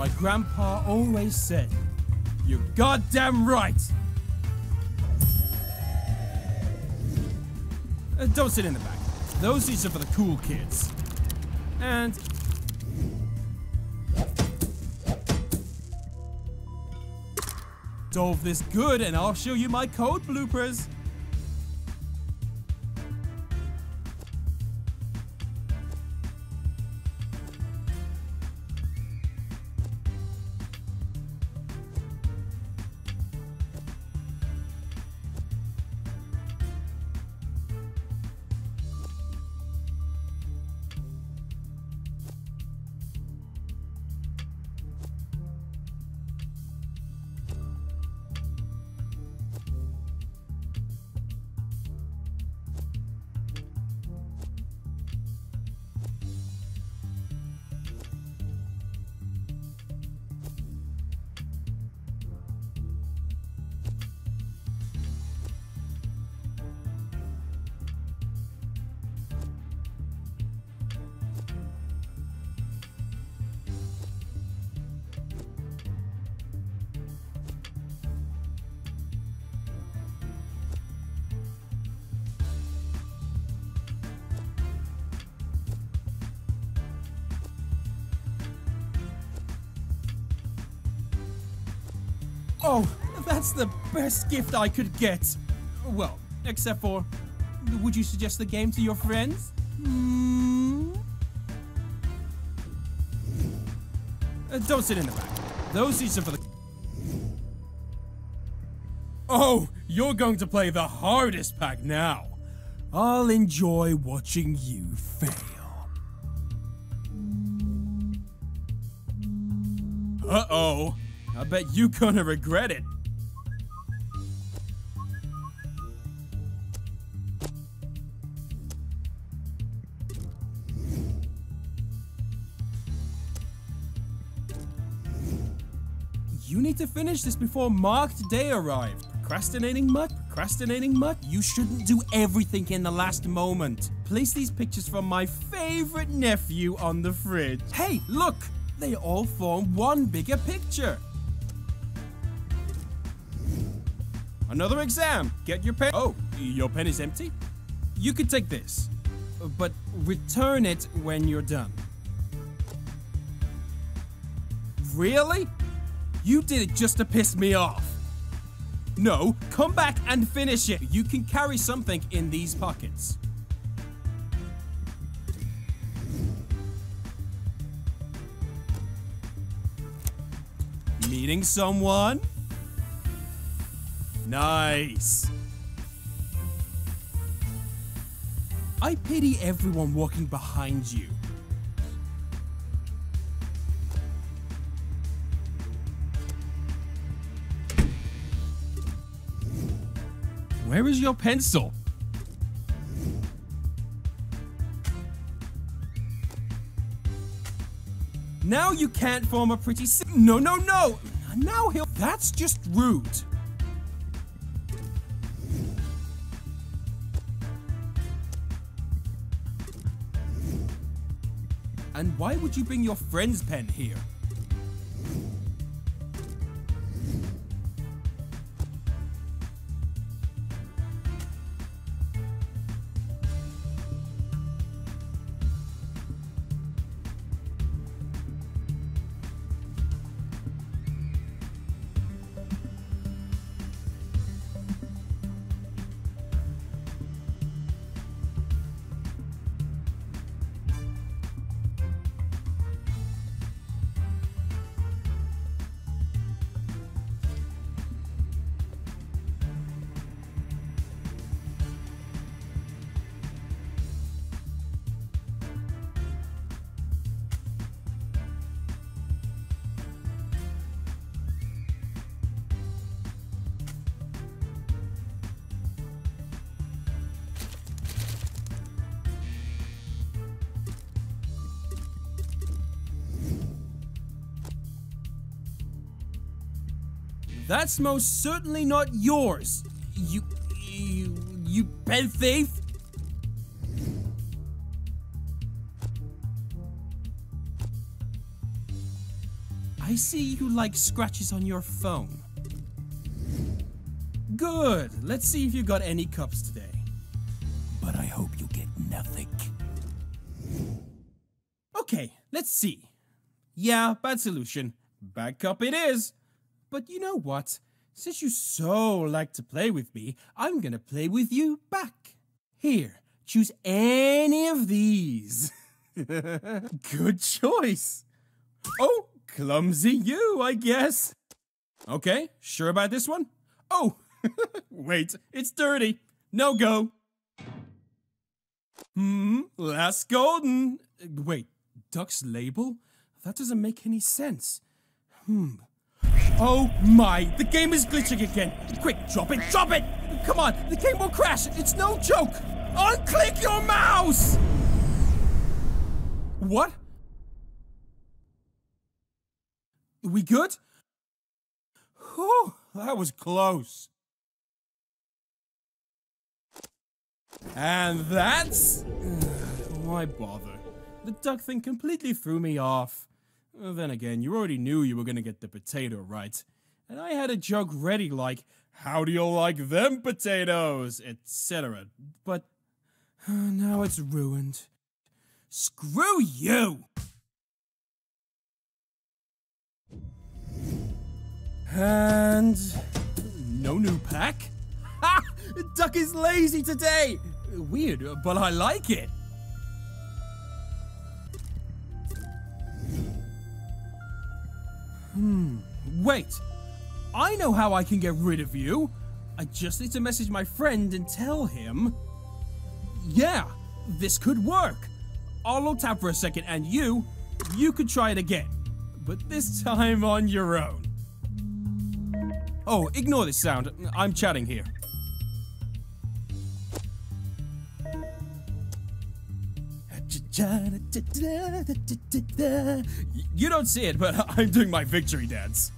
My grandpa always said, "You're goddamn right!" Uh, don't sit in the back. Those seats are for the cool kids. And... Solve this good and I'll show you my code bloopers. Oh, that's the best gift I could get. Well, except for, would you suggest the game to your friends? Mm. Uh, don't sit in the back. Those seats are for the... Oh, you're going to play the hardest pack now. I'll enjoy watching you fail. Uh-oh. I bet you gonna regret it. You need to finish this before marked day arrived. Procrastinating mutt, procrastinating mutt. You shouldn't do everything in the last moment. Place these pictures from my favorite nephew on the fridge. Hey, look! They all form one bigger picture. Another exam. Get your pen. Oh, your pen is empty? You could take this, but return it when you're done. Really? You did it just to piss me off. No, come back and finish it. You can carry something in these pockets. Meeting someone? Nice. I pity everyone walking behind you. Where is your pencil? Now you can't form a pretty si- No, no, no! Now he'll- That's just rude. And why would you bring your friend's pen here? That's most certainly not yours, you, you, you pen thief! I I see you like scratches on your phone. Good! Let's see if you got any cups today. But I hope you get nothing. Okay, let's see. Yeah, bad solution. Bad cup it is. But you know what? Since you so like to play with me, I'm gonna play with you back. Here, choose any of these. Good choice. Oh, clumsy you, I guess. Okay, sure about this one? Oh, wait, it's dirty. No go. Hmm, last golden. Wait, duck's label? That doesn't make any sense. Hmm. Oh my, the game is glitching again. Quick, drop it, drop it! Come on, the game will crash. It's no joke. Unclick your mouse! What? We good? Whew, that was close. And that's... Why bother? The duck thing completely threw me off. Then again, you already knew you were gonna get the potato right. And I had a joke ready like, how do you like them potatoes? et cetera. But uh, now it's ruined. Screw you! And... no new pack? Ha! Duck is lazy today! Weird, but I like it. Hmm, wait. I know how I can get rid of you. I just need to message my friend and tell him... Yeah, this could work. I'll tap for a second and you, you could try it again. But this time on your own. Oh, ignore this sound. I'm chatting here. You don't see it, but I'm doing my victory dance.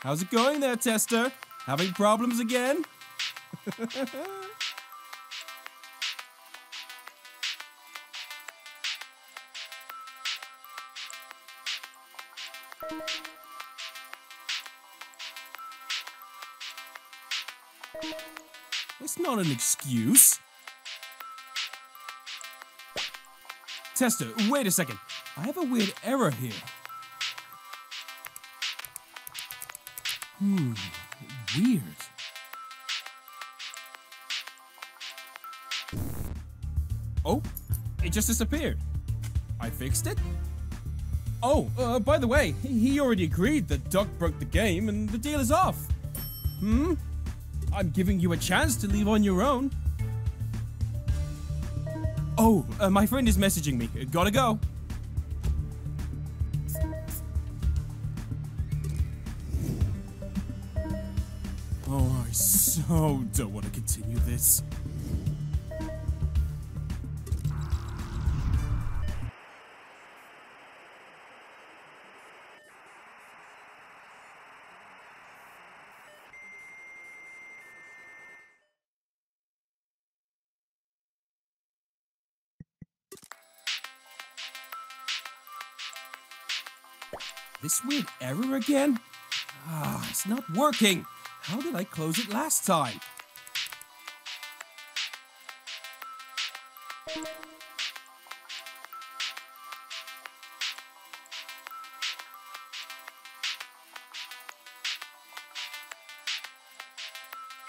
How's it going there, Tester? Having problems again? It's not an excuse. Tester, wait a second. I have a weird error here. Hmm, weird. Oh, it just disappeared. I fixed it? Oh, uh, by the way, he already agreed that Duck broke the game and the deal is off. Hmm? I'm giving you a chance to leave on your own. Oh, uh, my friend is messaging me. Gotta go. Oh, don't want to continue this. This weird error again? Ah, it's not working. How did I close it last time?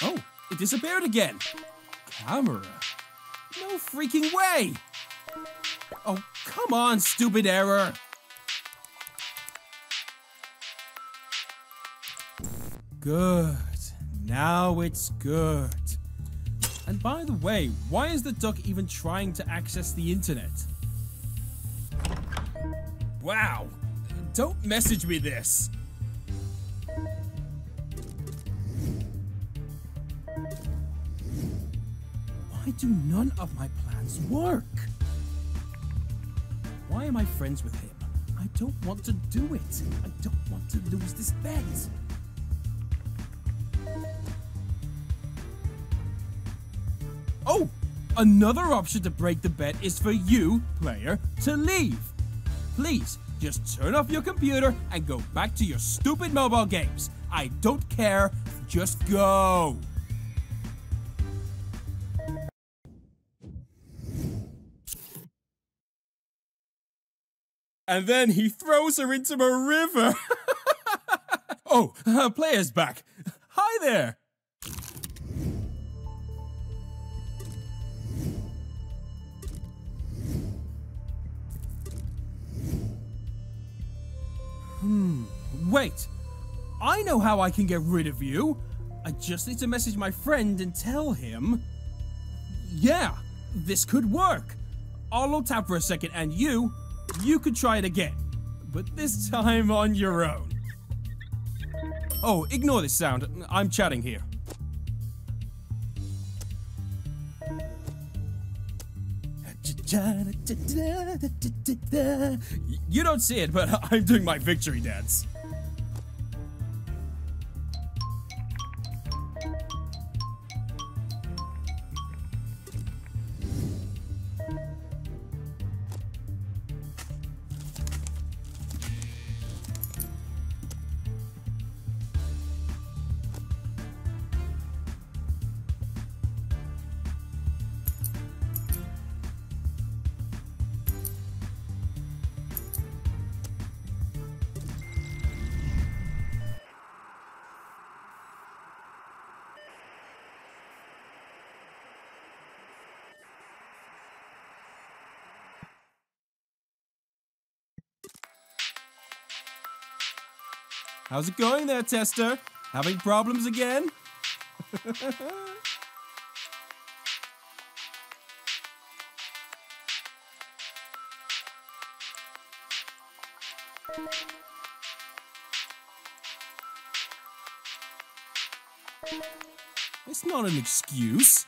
Oh, it disappeared again. Camera. No freaking way. Oh, Come on, stupid error. Good. Now it's good. And by the way, why is the duck even trying to access the internet? Wow. Don't message me this. Why do none of my plans work? Why am I friends with him? I don't want to do it. I don't want to lose this bet. Oh, another option to break the bet is for you, player, to leave. Please, just turn off your computer and go back to your stupid mobile games. I don't care. Just go. And then he throws her into a river. Oh, her player's back. Hi there. Hmm, wait. I know how I can get rid of you. I just need to message my friend and tell him. Yeah, this could work. I'll tap for a second and you... You could try it again, but this time on your own. Oh, ignore this sound. I'm chatting here. You don't see it, but I'm doing my victory dance. How's it going there, Tester? Having problems again? It's not an excuse.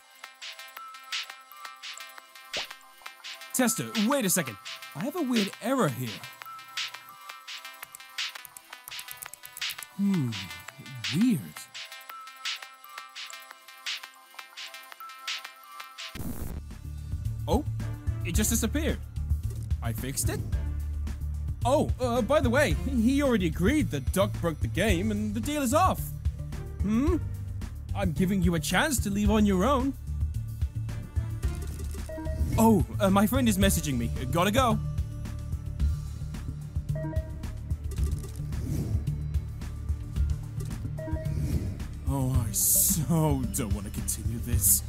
Tester, wait a second. I have a weird error here. Hmm, weird. Oh, it just disappeared. I fixed it. Oh, uh, by the way, he already agreed that Duck broke the game and the deal is off. Hmm? I'm giving you a chance to leave on your own. Oh, uh, my friend is messaging me. Gotta go. Oh, don't want to continue this.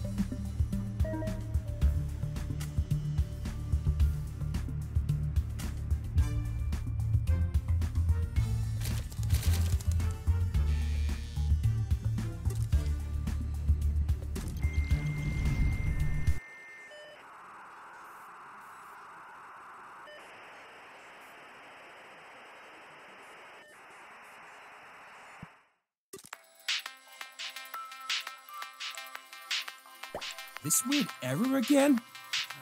This weird error again?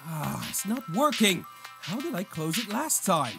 Ah, it's not working. How did I close it last time?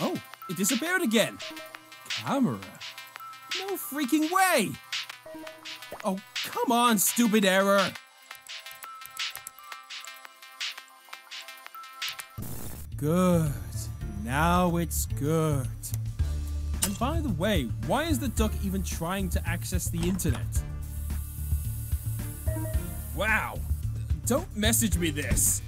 Oh, it disappeared again. Camera. No freaking way. Oh, come on, stupid error. Good. Now it's good. And by the way, why is the duck even trying to access the internet? Wow. Don't message me this.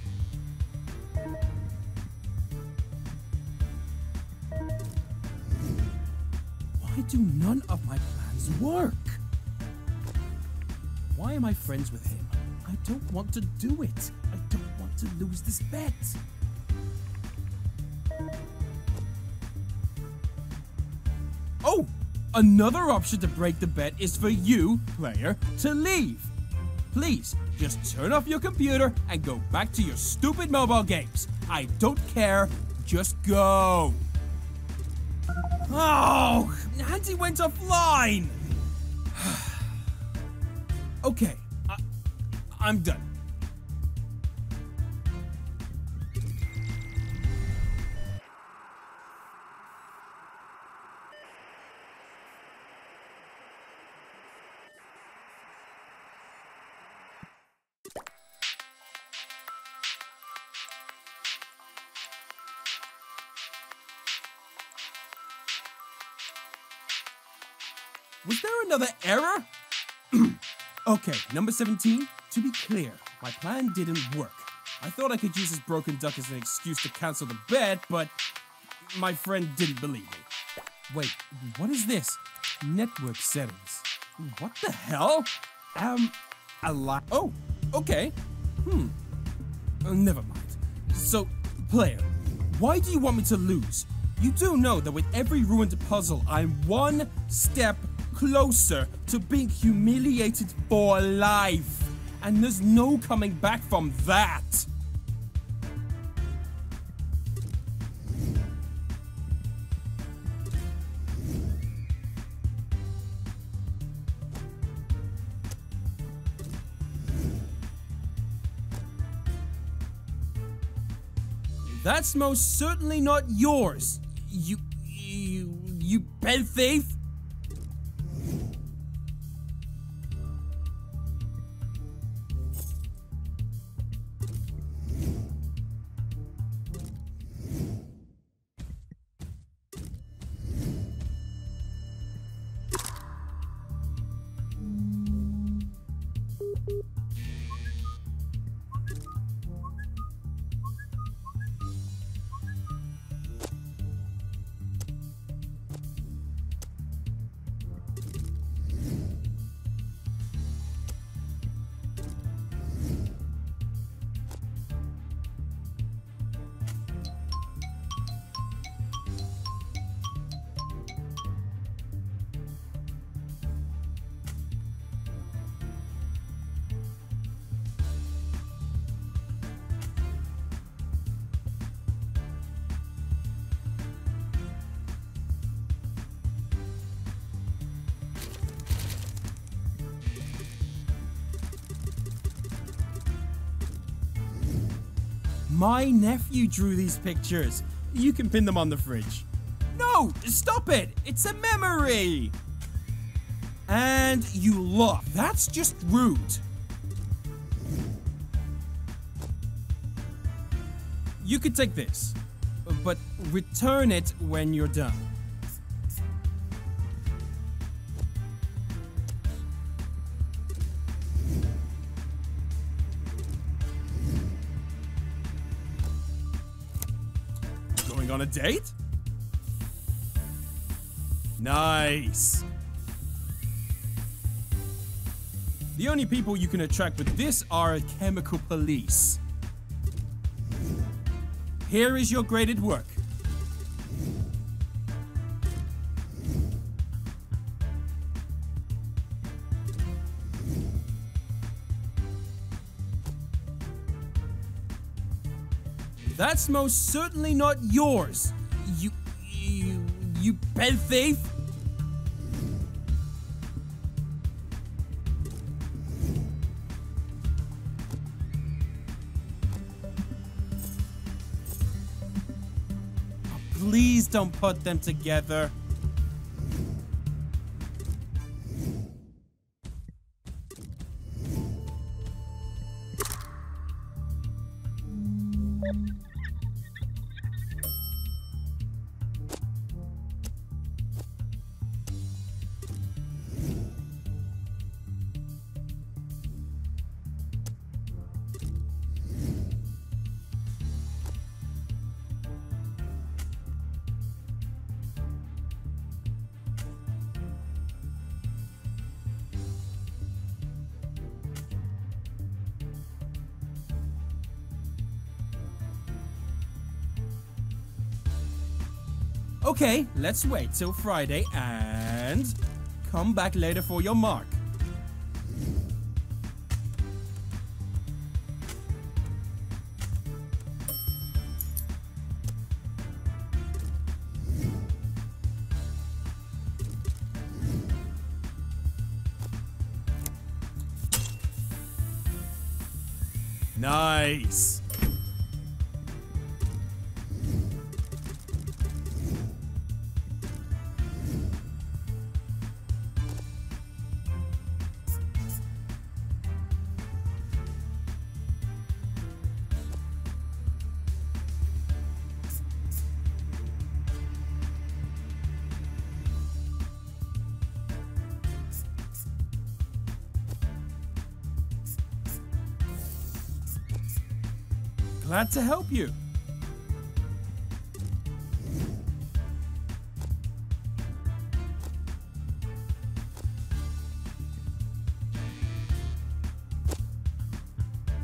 Why do none of my plans work? Why am I friends with him? I don't want to do it. I don't want to lose this bet. Oh, another option to break the bet is for you, player, to leave. Please, just turn off your computer and go back to your stupid mobile games. I don't care. Just go. Oh, Nancy went offline. Okay, I, I'm done. Was there another error? Okay, number seventeen. To be clear, my plan didn't work. I thought I could use this broken duck as an excuse to cancel the bet, but my friend didn't believe me. Wait, what is this? Network settings. What the hell? Um, a lot. Oh, okay. Hmm. Oh, never mind. So, player, why do you want me to lose? You do know that with every ruined puzzle, I'm one step closer to being humiliated for life, and there's no coming back from that. That's most certainly not yours. You, you, you pen thief. My nephew drew these pictures. You can pin them on the fridge. No, stop it. It's a memory. And you laugh. That's just rude. You could take this, but return it when you're done. On a date? Nice. The only people you can attract with this are chemical police. Here is your graded work. That's most certainly not yours. You, you, you pen thief. Oh, please don't put them together. Okay, let's wait till Friday and come back later for your mark. Nice! Glad to help you.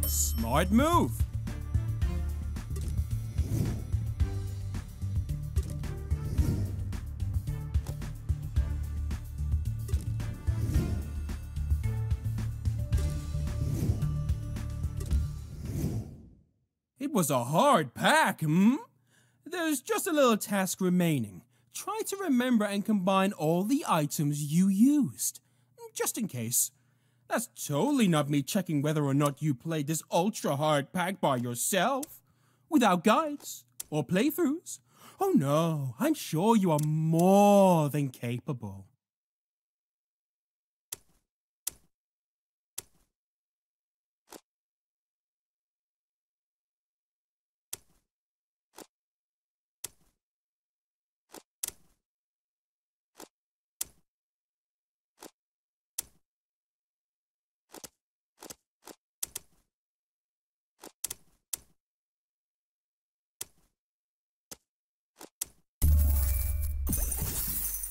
Smart move. It was a hard pack, hmm? There's just a little task remaining. Try to remember and combine all the items you used, just in case. That's totally not me checking whether or not you played this ultra-hard pack by yourself, without guides or playthroughs. Oh no, I'm sure you are more than capable.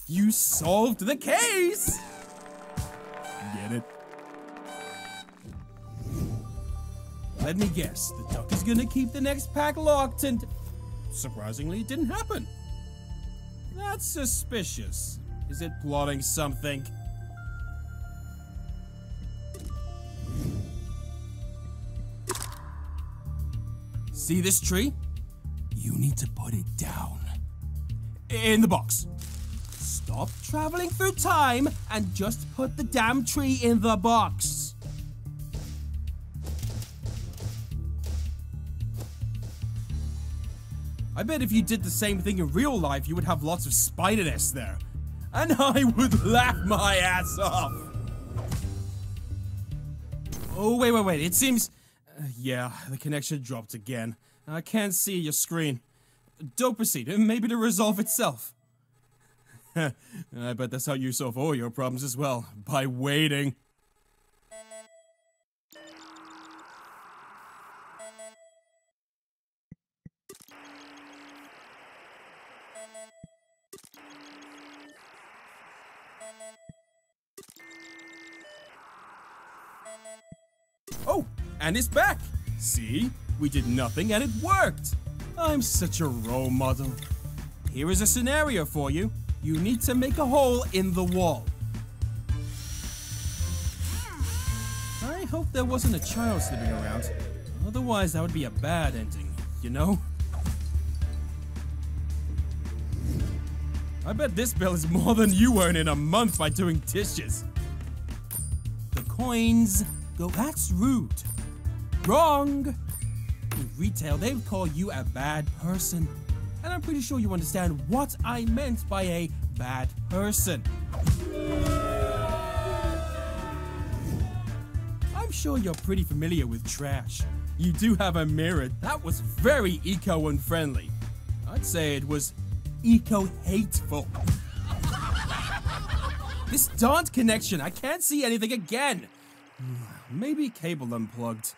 You solved the case! Get it? Let me guess, the duck is gonna keep the next pack locked and... surprisingly, it didn't happen. That's suspicious. Is it plotting something? See this tree? You need to put it down. In the box. Stop traveling through time and just put the damn tree in the box. I bet if you did the same thing in real life, you would have lots of spider nests there. And I would laugh my ass off. Oh, wait, wait, wait. It seems... Uh, yeah, the connection dropped again. I can't see your screen. Don't proceed. Maybe it'll resolve itself. I bet that's how you solve all your problems as well, by waiting. Oh, and it's back! See? We did nothing and it worked! I'm such a role model. Here is a scenario for you. You need to make a hole in the wall. I hope there wasn't a child sleeping around. Otherwise, that would be a bad ending, you know? I bet this bill is more than you earn in a month by doing dishes. The coins go... That's rude. Wrong! In retail, they would call you a bad person. And I'm pretty sure you understand what I meant by a bad person. I'm sure you're pretty familiar with trash. You do have a mirror. That was very eco-unfriendly. I'd say it was eco-hateful. This darned connection, I can't see anything again. Maybe cable unplugged.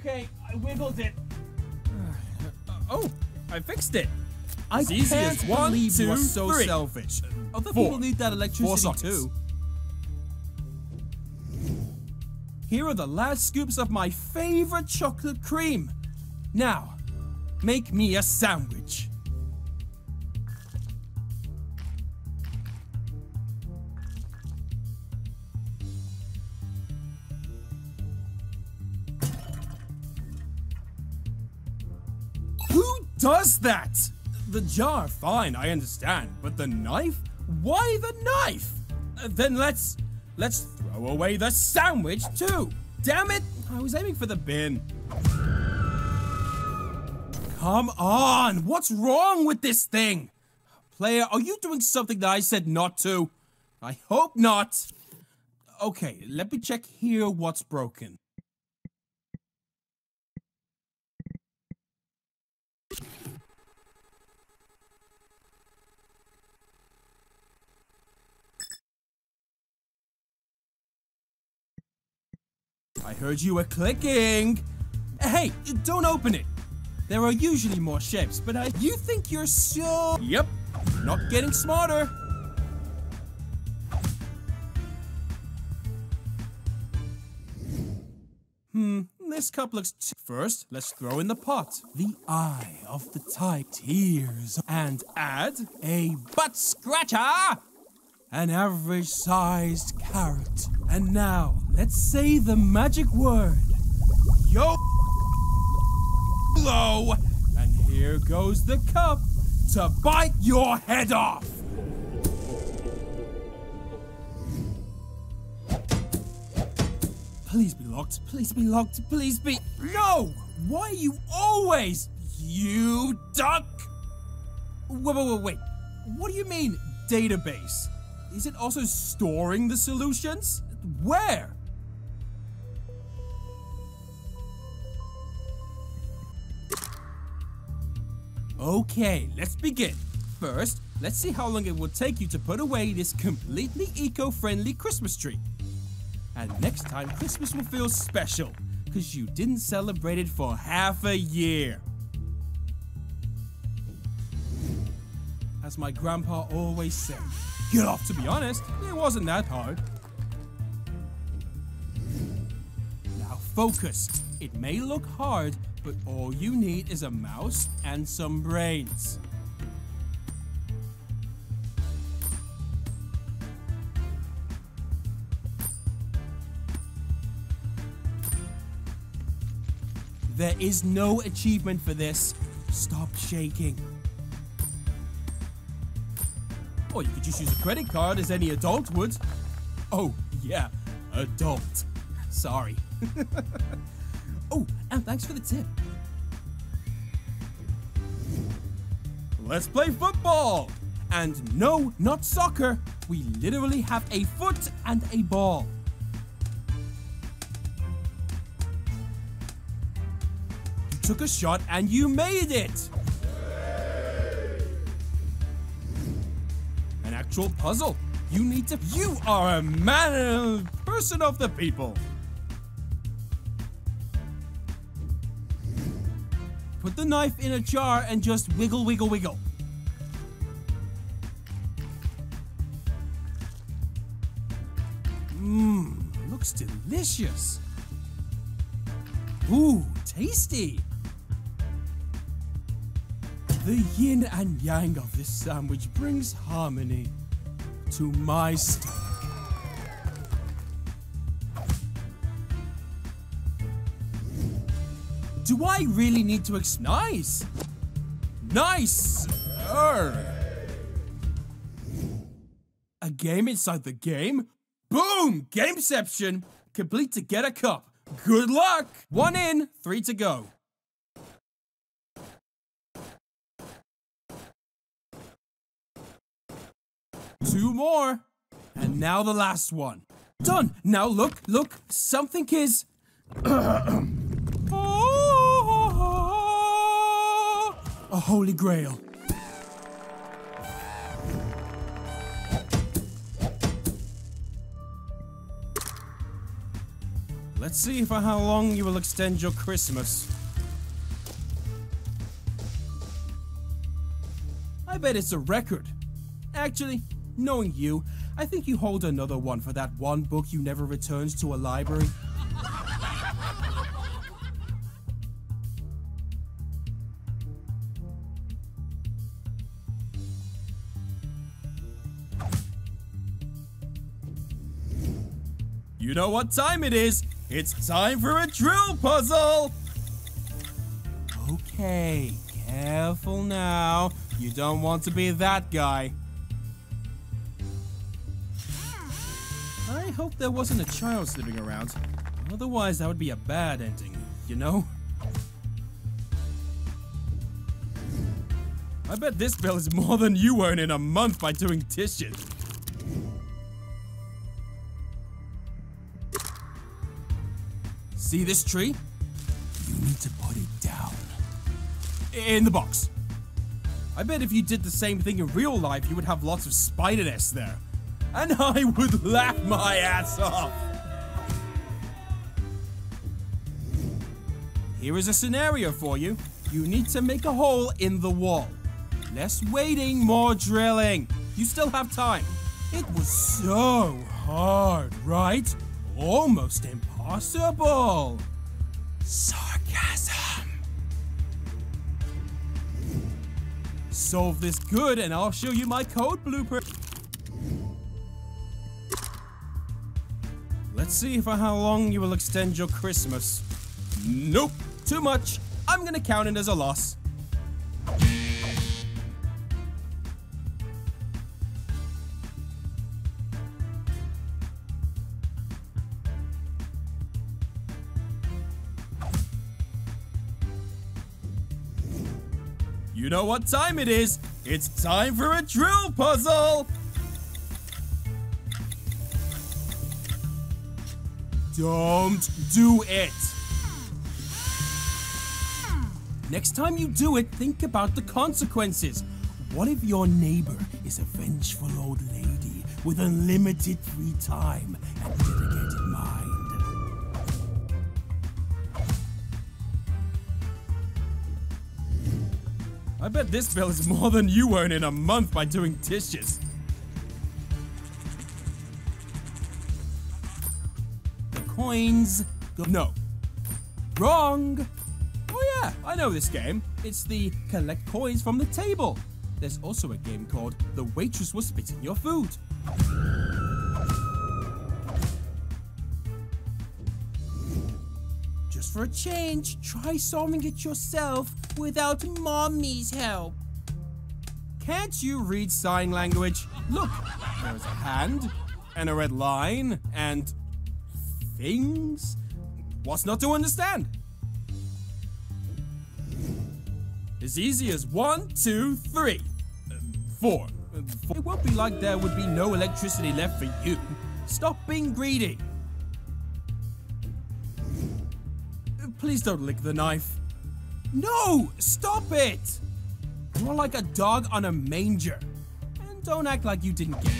Okay, I wiggled it. Oh, I fixed it. I it's easy can't as one, believe two, you are so three. selfish. Other Four. people need that electricity too. Here are the last scoops of my favorite chocolate cream. Now, make me a sandwich. Who does that? The jar, fine, I understand, but the knife? Why the knife? Uh, then let's... let's throw away the sandwich too! Damn it! I was aiming for the bin. Come on! What's wrong with this thing? Player, are you doing something that I said not to? I hope not. Okay, let me check here what's broken. I heard you were clicking. Hey, don't open it. There are usually more shapes, but I- You think you're so- Yep, not getting smarter. Hmm, this cup looks- First, let's throw in the pot. The eye of the type tears. And add a butt scratcher. An average-sized carrot. And now, let's say the magic word. Yo- Blow. And here goes the cup to bite your head off. Please be locked. Please be locked. Please be. No! Why are you always? You duck! Wait, wait, wait, wait. What do you mean, database? Is it also storing the solutions? Where? Okay, let's begin. First, let's see how long it will take you to put away this completely eco-friendly Christmas tree. And next time Christmas will feel special, because you didn't celebrate it for half a year. As my grandpa always said, get off. To be honest, it wasn't that hard. Now focus. It may look hard, but all you need is a mouse and some brains. There is no achievement for this. Stop shaking. Or you could just use a credit card as any adult would. Oh, yeah, adult. Sorry. Oh, and thanks for the tip. Let's play football! And no, not soccer. We literally have a foot and a ball. You took a shot and you made it! An actual puzzle. You need to- You are a man- person of the people. Put the knife in a jar and just wiggle, wiggle, wiggle. Mmm, looks delicious. Ooh, tasty. The yin and yang of this sandwich brings harmony to my stomach. Do I really need to ex- Nice! Nice! A game inside the game? Boom! Gameception! Complete to get a cup. Good luck! One in, three to go. Two more. And now the last one. Done! Now look, look, something is... A holy grail. Let's see for how long you will extend your Christmas. I bet it's a record. Actually, knowing you, I think you hold another one for that one book you never returned to a library. You know what time it is? It's time for a drill puzzle! Okay, careful now. You don't want to be that guy. I hope there wasn't a child slipping around. Otherwise, that would be a bad ending, you know? I bet this bill is more than you earn in a month by doing dishes. See this tree? You need to put it down. In the box. I bet if you did the same thing in real life, you would have lots of spider nests there. And I would laugh my ass off. Here is a scenario for you. You need to make a hole in the wall. Less waiting, more drilling. You still have time. It was so hard, right? Almost impossible. Sarcasm. Solve this good and I'll show you my code blooper. Let's see for how long you will extend your Christmas. Nope, too much. I'm gonna count it as a loss. You know what time it is? It's time for a drill puzzle! Don't do it! Next time you do it, think about the consequences. What if your neighbor is a vengeful old lady with unlimited free time and dedicated mind? I bet this bill is more than you earn in a month by doing dishes. The coins go- No. Wrong! Oh yeah, I know this game. It's the collect coins from the table. There's also a game called The Waitress Was Spitting Your Food. Just for a change, try solving it yourself. Without mommy's help. Can't you read sign language? Look, there's a hand, and a red line, and things. What's not to understand? As easy as one, two, three, four. four. It won't be like there would be no electricity left for you. Stop being greedy. Please don't lick the knife. No! Stop it! You're like a dog on a manger. And don't act like you didn't get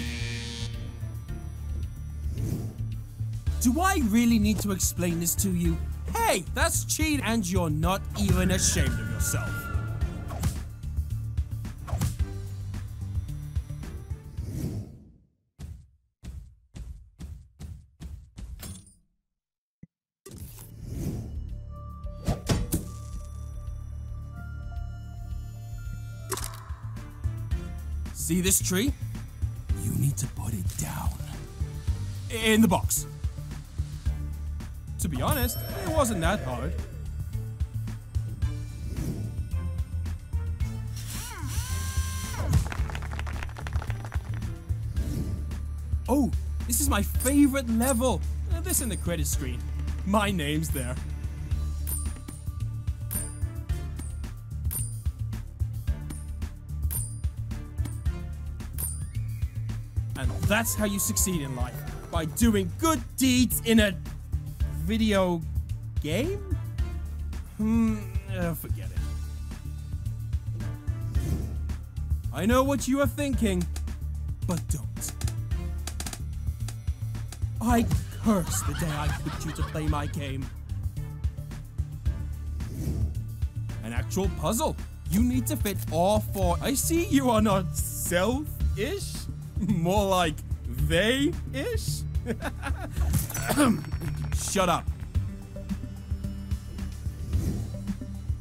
it. Do I really need to explain this to you? Hey, that's cheating and you're not even ashamed of yourself. See this tree? You need to put it down. In the box. To be honest, it wasn't that hard. Oh, this is my favorite level. This in the credit screen. My name's there. And that's how you succeed in life, by doing good deeds in a video game? Hmm, uh, forget it. I know what you are thinking, but don't. I curse the day I picked you to play my game. An actual puzzle. You need to fit all four. I see you are not self-ish. More like they-ish. Shut up.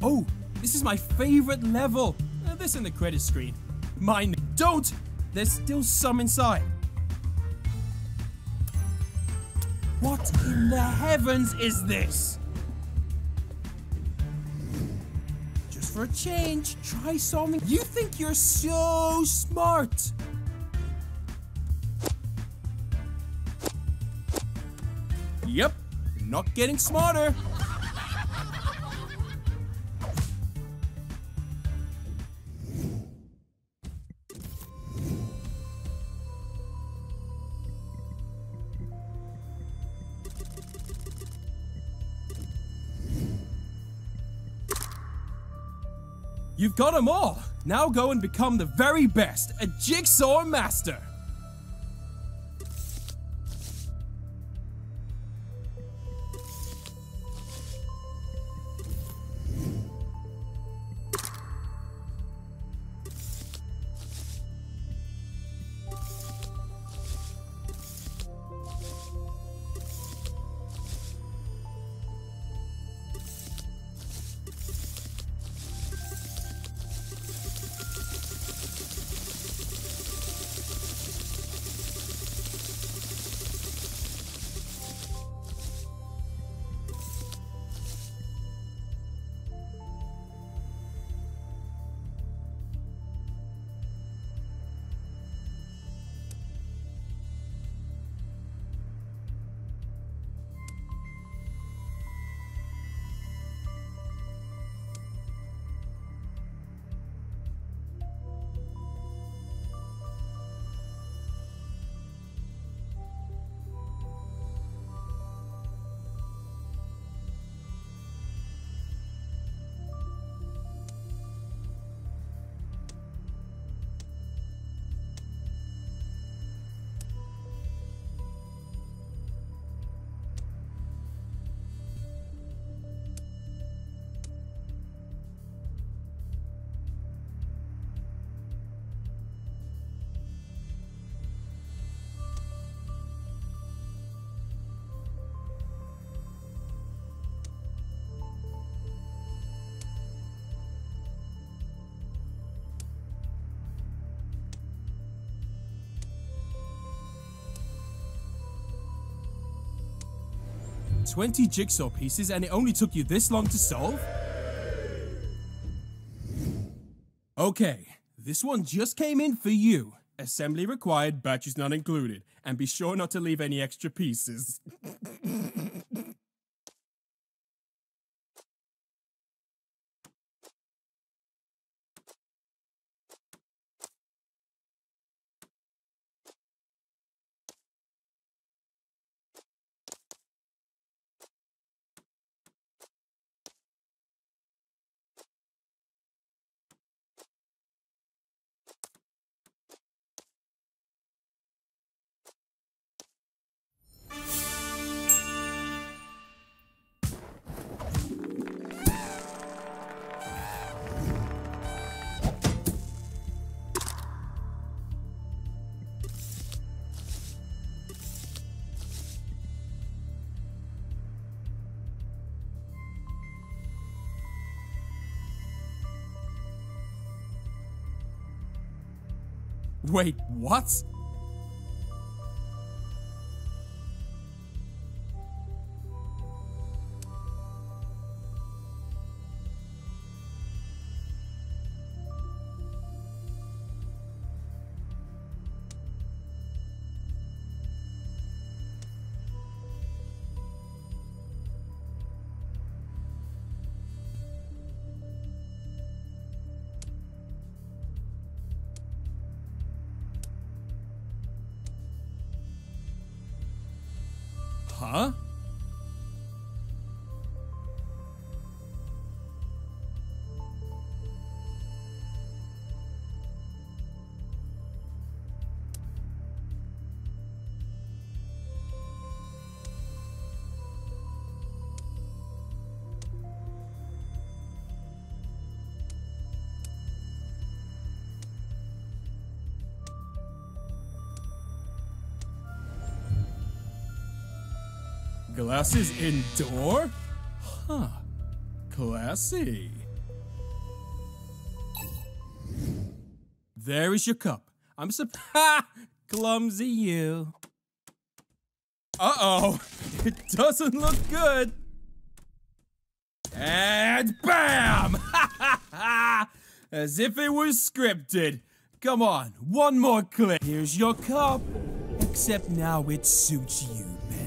Oh, this is my favorite level. Uh, this in the credit screen. Mine. Don't! There's still some inside. What in the heavens is this? Just for a change, try solving. You think you're so smart. Yep, not getting smarter. You've got them all! Now go and become the very best, a jigsaw master! twenty jigsaw pieces and it only took you this long to solve? Okay, this one just came in for you. Assembly required, batches not included. And be sure not to leave any extra pieces. Wait, what? Huh? Glasses indoor? Huh. Classy. There is your cup. I'm sup- Ha! Clumsy you. Uh-oh. It doesn't look good. And bam! Ha ha ha! As if it was scripted. Come on, one more clip. Here's your cup. Except now it suits you better.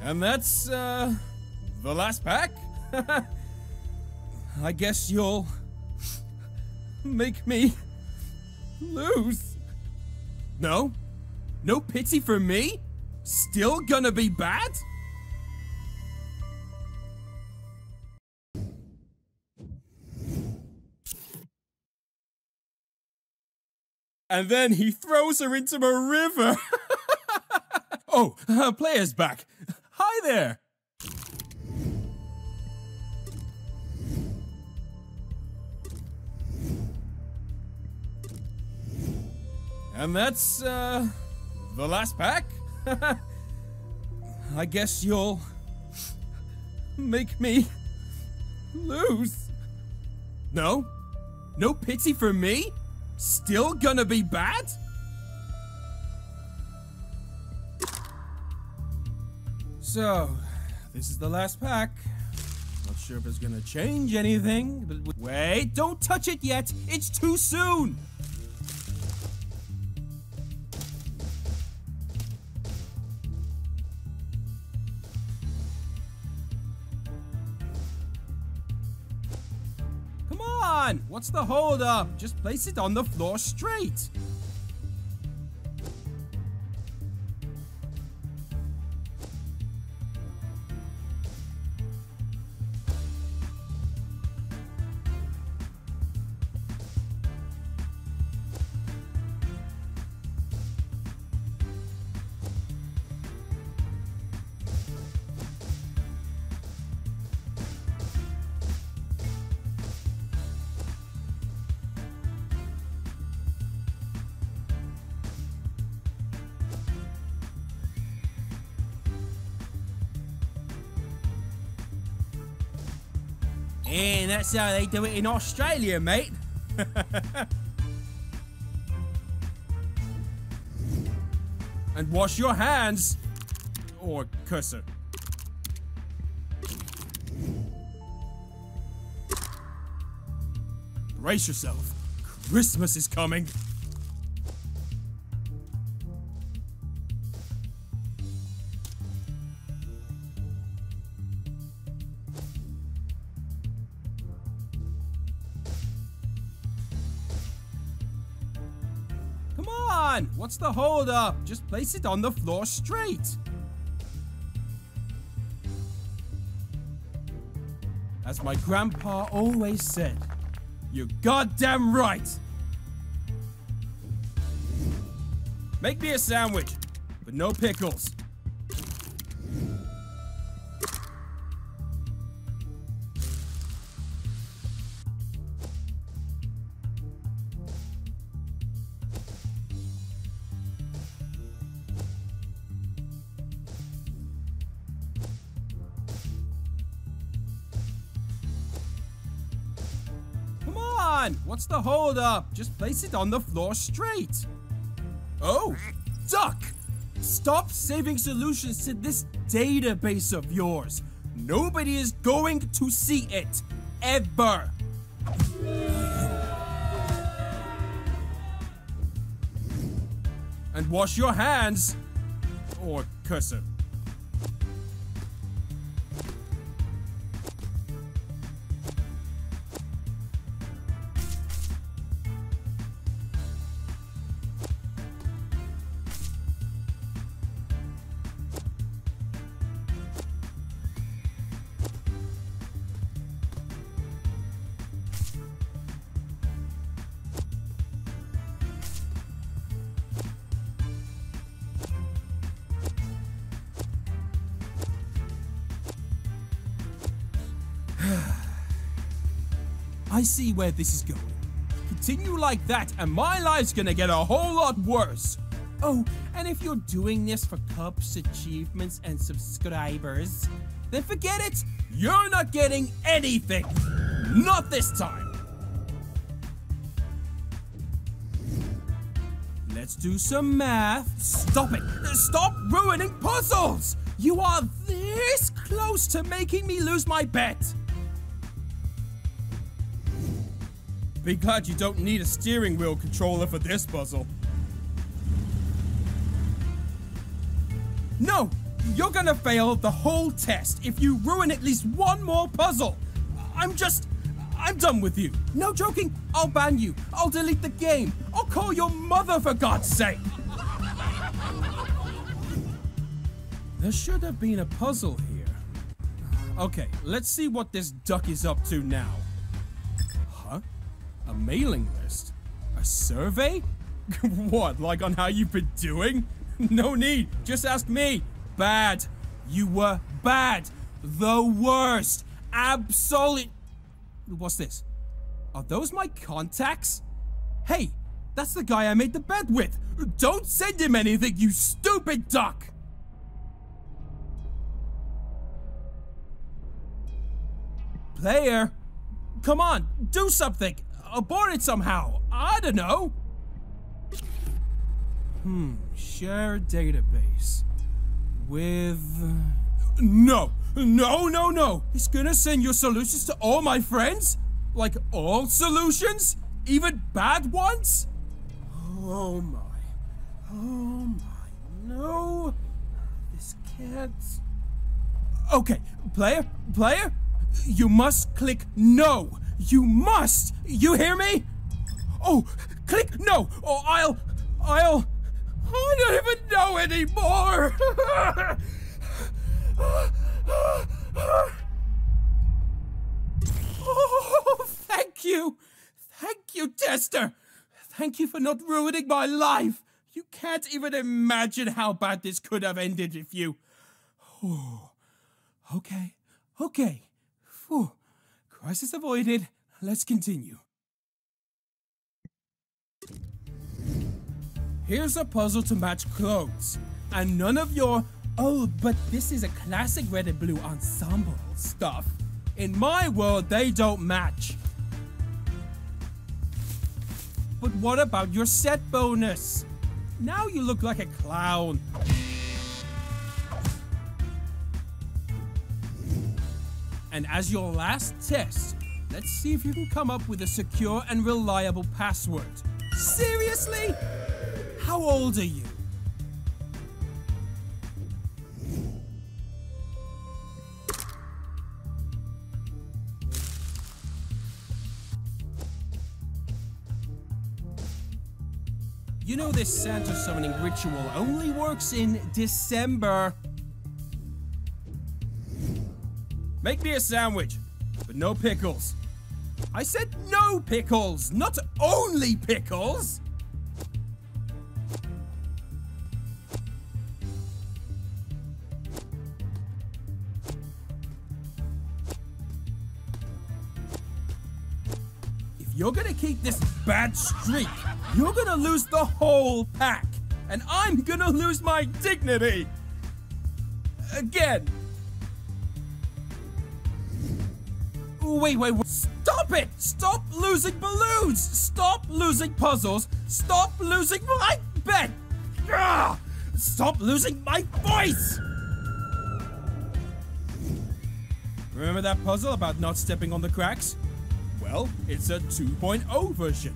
And that's, uh, the last pack? I guess you'll make me lose. No? No pity for me? Still gonna be bad? And then he throws her into a river. Oh, her player's back. Hi there. And that's, uh, the last pack? I guess you'll make me lose. No? No pity for me? Still gonna be bad? So, this is the last pack. Not sure if it's gonna change anything, but wait, don't touch it yet! It's too soon! What's the hold up? Just place it on the floor straight. And that's how they do it in Australia, mate. And wash your hands. Or cursor. Brace yourself. Christmas is coming. What's the hold up? Just place it on the floor straight. As my grandpa always said, you're goddamn right. Make me a sandwich, but no pickles. What's the hold up? Just place it on the floor straight. Oh, duck! Stop saving solutions to this database of yours. Nobody is going to see it. Ever. And wash your hands. Or cursor. I see where this is going. continue like that and my life's gonna get a whole lot worse. Oh, and if you're doing this for cups, achievements, and subscribers, then forget it! You're not getting anything! Not this time! Let's do some math. Stop it! Stop ruining puzzles! You are this close to making me lose my bet! Be glad you don't need a steering wheel controller for this puzzle. No! You're gonna fail the whole test if you ruin at least one more puzzle! I'm just... I'm done with you! No joking, I'll ban you! I'll delete the game! I'll call your mother for God's sake! There should have been a puzzle here. Okay, let's see what this duck is up to now. Huh? A mailing list? A survey? What, like on how you've been doing? No need, just ask me. Bad. You were bad. The worst. Absolute. What's this? Are those my contacts? Hey, that's the guy I made the bet with. Don't send him anything, you stupid duck. Player, come on, do something. Abort it somehow. I don't know. Hmm, share database with... No, no, no, no. It's gonna send your solutions to all my friends? Like all solutions? Even bad ones? Oh my, oh my, no. This can't... Okay, player, player, you must click no. You must, you hear me? Oh, click no, or I'll, I'll... I don't even know anymore! Oh, thank you! Thank you, Tester! Thank you for not ruining my life! You can't even imagine how bad this could have ended if you... Oh, okay, okay. Phew. Crisis avoided. Let's continue. Here's a puzzle to match clothes, and none of your, oh, but this is a classic red and blue ensemble stuff. In my world, they don't match. But what about your set bonus? Now you look like a clown. And as your last test, let's see if you can come up with a secure and reliable password. Seriously? How old are you? You know this Santa summoning ritual only works in December. Make me a sandwich, but no pickles. I said no pickles, not only pickles! You're gonna keep this bad streak. You're gonna lose the whole pack. And I'm gonna lose my dignity. Again. Wait, wait, wait. Stop it! Stop losing balloons! Stop losing puzzles! Stop losing my bet! Stop losing my voice! Remember that puzzle about not stepping on the cracks? Well, it's a two point oh version.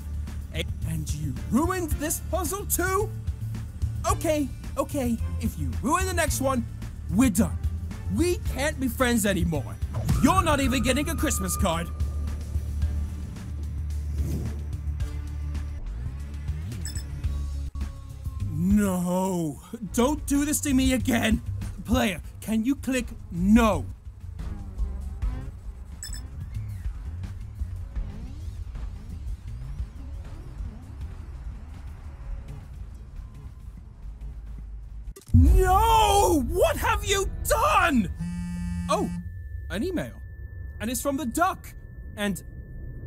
And you ruined this puzzle too? Okay, okay, if you ruin the next one, we're done. We can't be friends anymore. You're not even getting a Christmas card. No, don't do this to me again. Player, can you click no? No! What have you done? Oh, an email. And it's from the duck. And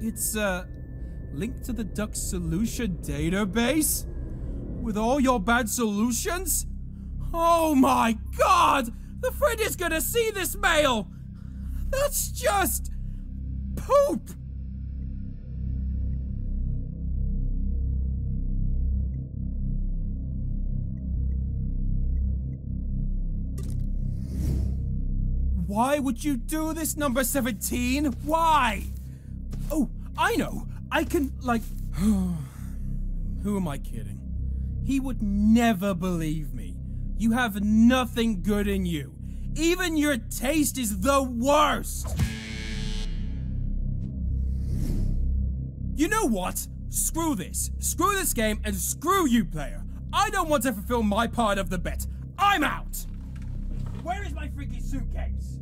it's, uh, linked to the D U C K solution database? With all your bad solutions? Oh my god! The friend is gonna see this mail! That's just... poop! Why would you do this, number seventeen? Why? Oh, I know! I can, like... Who am I kidding? He would never believe me. You have nothing good in you. Even your taste is the worst! You know what? Screw this. Screw this game and screw you, player. I don't want to fulfill my part of the bet. I'm out! Where is my freaking suitcase?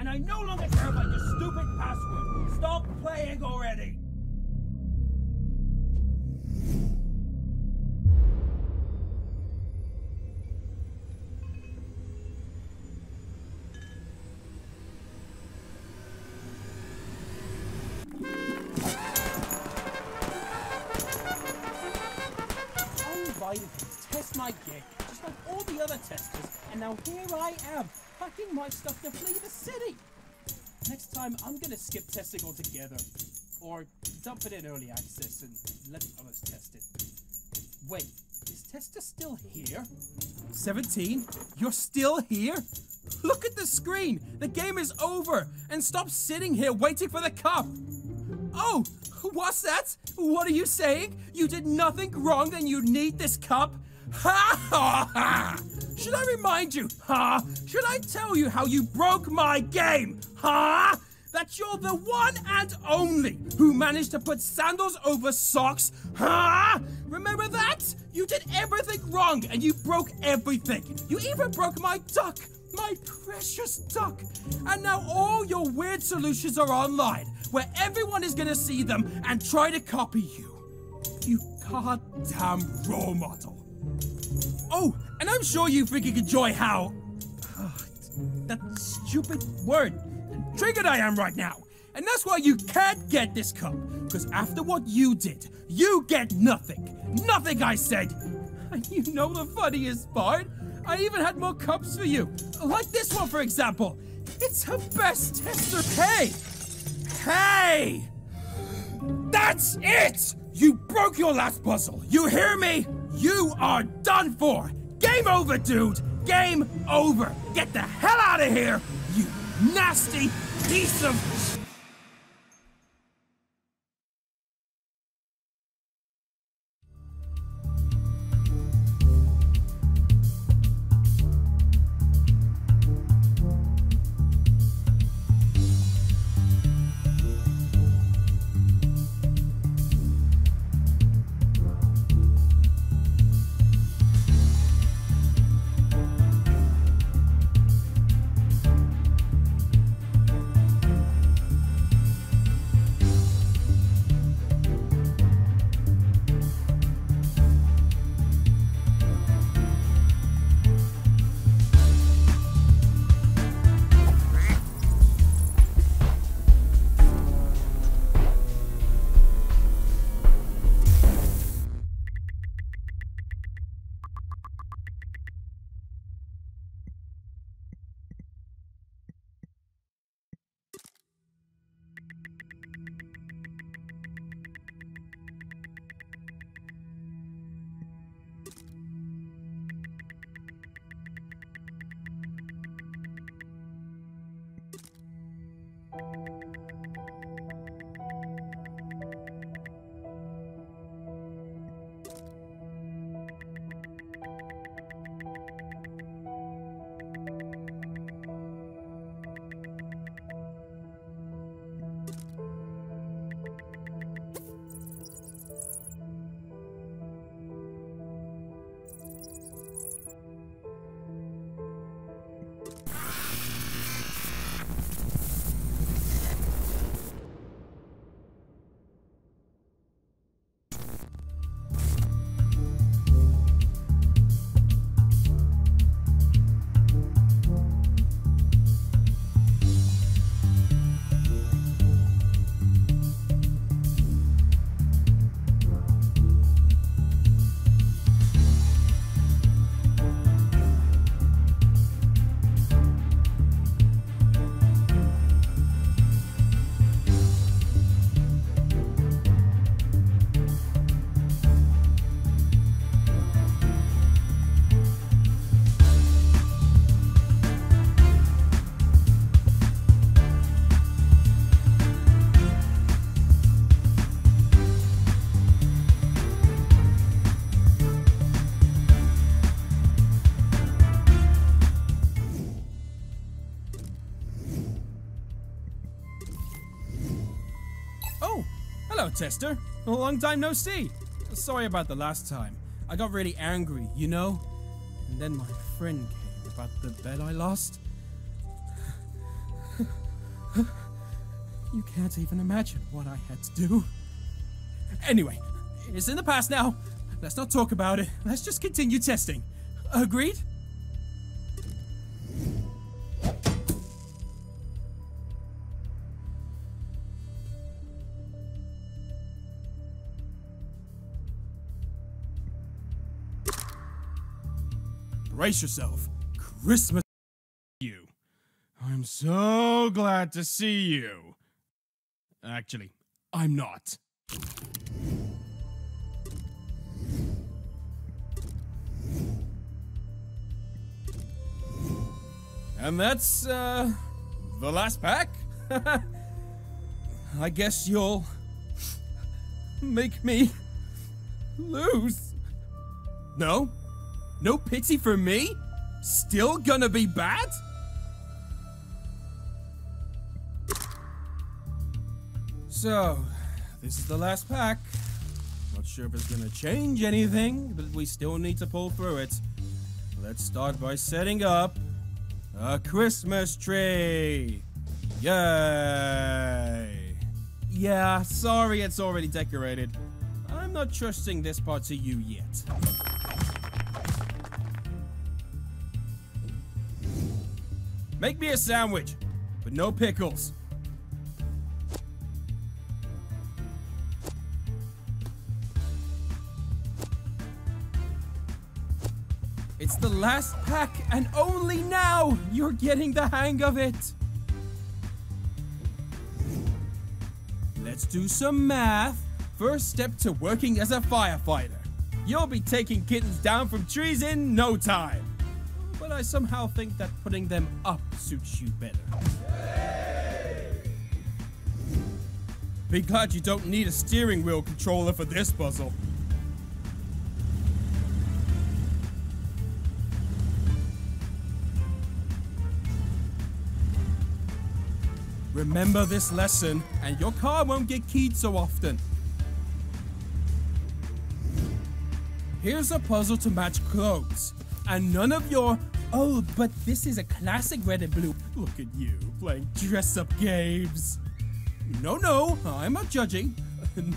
And I no longer care about your stupid password. Stop playing already! I invited him to test my gig, just like all the other testers, and now here I am, packing my stuff to flee the city! Next time, I'm gonna skip testing altogether. Or dump it in early access and let the others test it. Wait, is Tester still here? seventeen? You're still here? Look at the screen! The game is over! And stop sitting here waiting for the cup! Oh! What's that? What are you saying? You did nothing wrong and you need this cup? Ha ha ha! Should I remind you? Ha! Should I tell you how you broke my game? Ha! That you're the one and only who managed to put sandals over socks? Ha! Remember that? You did everything wrong and you broke everything. You even broke my duck, my precious duck. And now all your weird solutions are online, where everyone is gonna see them and try to copy you. You goddamn role model. Oh, and I'm sure you freaking enjoy how... Uh, that stupid word. Triggered I am right now. And that's why you can't get this cup. Because after what you did, you get nothing. Nothing, I said. And you know the funniest part? I even had more cups for you. Like this one, for example. It's her best tester. Hey! Hey! That's it! You broke your last puzzle. You hear me? You are done for! Game over, dude! Game over! Get the hell out of here, you nasty piece of sh- Hello, Tester. A long time no see. Sorry about the last time. I got really angry, you know? And then my friend came about the bet I lost. You can't even imagine what I had to do. Anyway, it's in the past now. Let's not talk about it. Let's just continue testing. Agreed? Brace yourself. Christmas you. I'm so glad to see you. Actually, I'm not. And that's, uh, the last pack? I guess you'll make me lose. No? No pity for me? Still gonna be bad? So, this is the last pack. Not sure if it's gonna change anything, but we still need to pull through it. Let's start by setting up a Christmas tree. Yay! Yeah, sorry it's already decorated. I'm not trusting this part to you yet. Make me a sandwich, but no pickles. It's the last pack, and only now you're getting the hang of it. Let's do some math. First step to working as a firefighter. You'll be taking kittens down from trees in no time. But I somehow think that putting them up suits you better. Yay! Be glad you don't need a steering wheel controller for this puzzle. Remember this lesson, and your car won't get keyed so often. Here's a puzzle to match clothes. And none of your, oh, but this is a classic red and blue. Look at you, playing dress-up games. No, no, I'm not judging.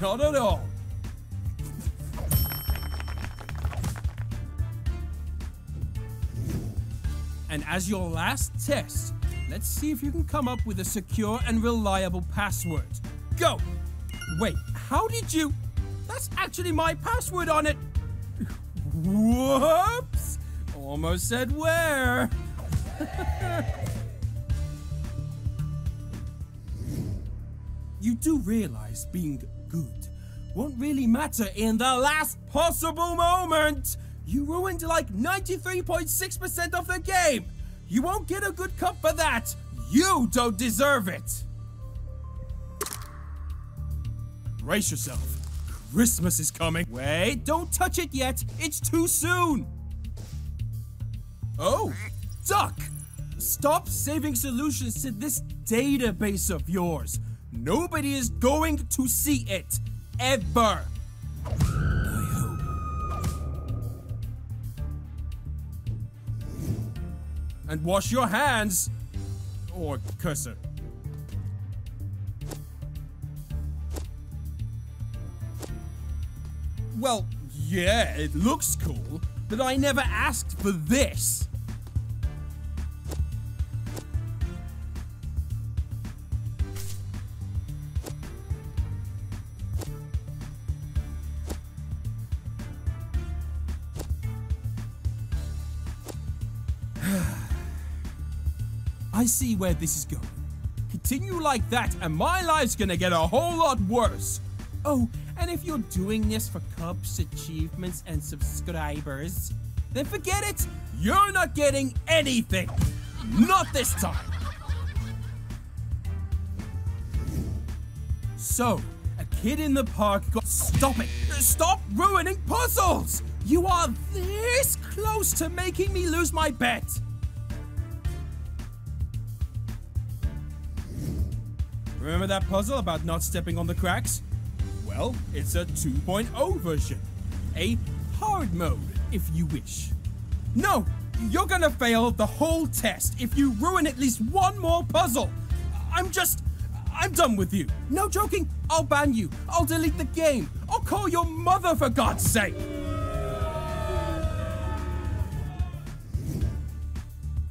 Not at all. And as your last test, let's see if you can come up with a secure and reliable password. Go! Wait, how did you? That's actually my password on it. Whoops! Almost said where. You do realize being good won't really matter in the last possible moment. You ruined like ninety-three point six percent of the game. You won't get a good cup for that. You don't deserve it. Brace yourself. Christmas is coming. Wait, don't touch it yet. It's too soon. Oh, duck! Stop saving solutions to this database of yours. Nobody is going to see it. Ever. I hope. And wash your hands. Or cursor. Well, yeah, it looks cool, but I never asked for this. I see where this is going. Continue like that, and my life's gonna get a whole lot worse. Oh, and if you're doing this for cups, achievements, and subscribers, then forget it! You're not getting anything! Not this time! So, a kid in the park got- Stop it! Stop ruining puzzles! You are this close to making me lose my bet! Remember that puzzle about not stepping on the cracks? Well, it's a two point oh version. A hard mode, if you wish. No! You're gonna fail the whole test if you ruin at least one more puzzle! I'm just... I'm done with you. No joking, I'll ban you. I'll delete the game. I'll call your mother, for God's sake!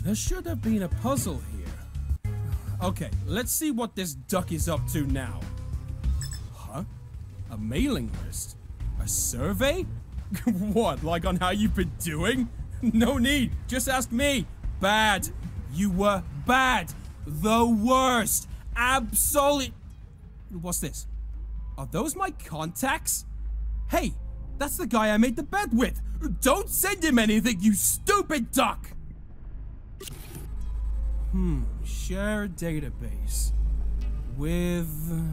There should have been a puzzle here. Okay, let's see what this duck is up to now. Huh? A mailing list? A survey? What, like on how you've been doing? No need, just ask me. Bad. You were bad. The worst. Absolute. What's this? Are those my contacts? Hey, that's the guy I made the bed with. Don't send him anything, you stupid duck. Hmm, share database. With...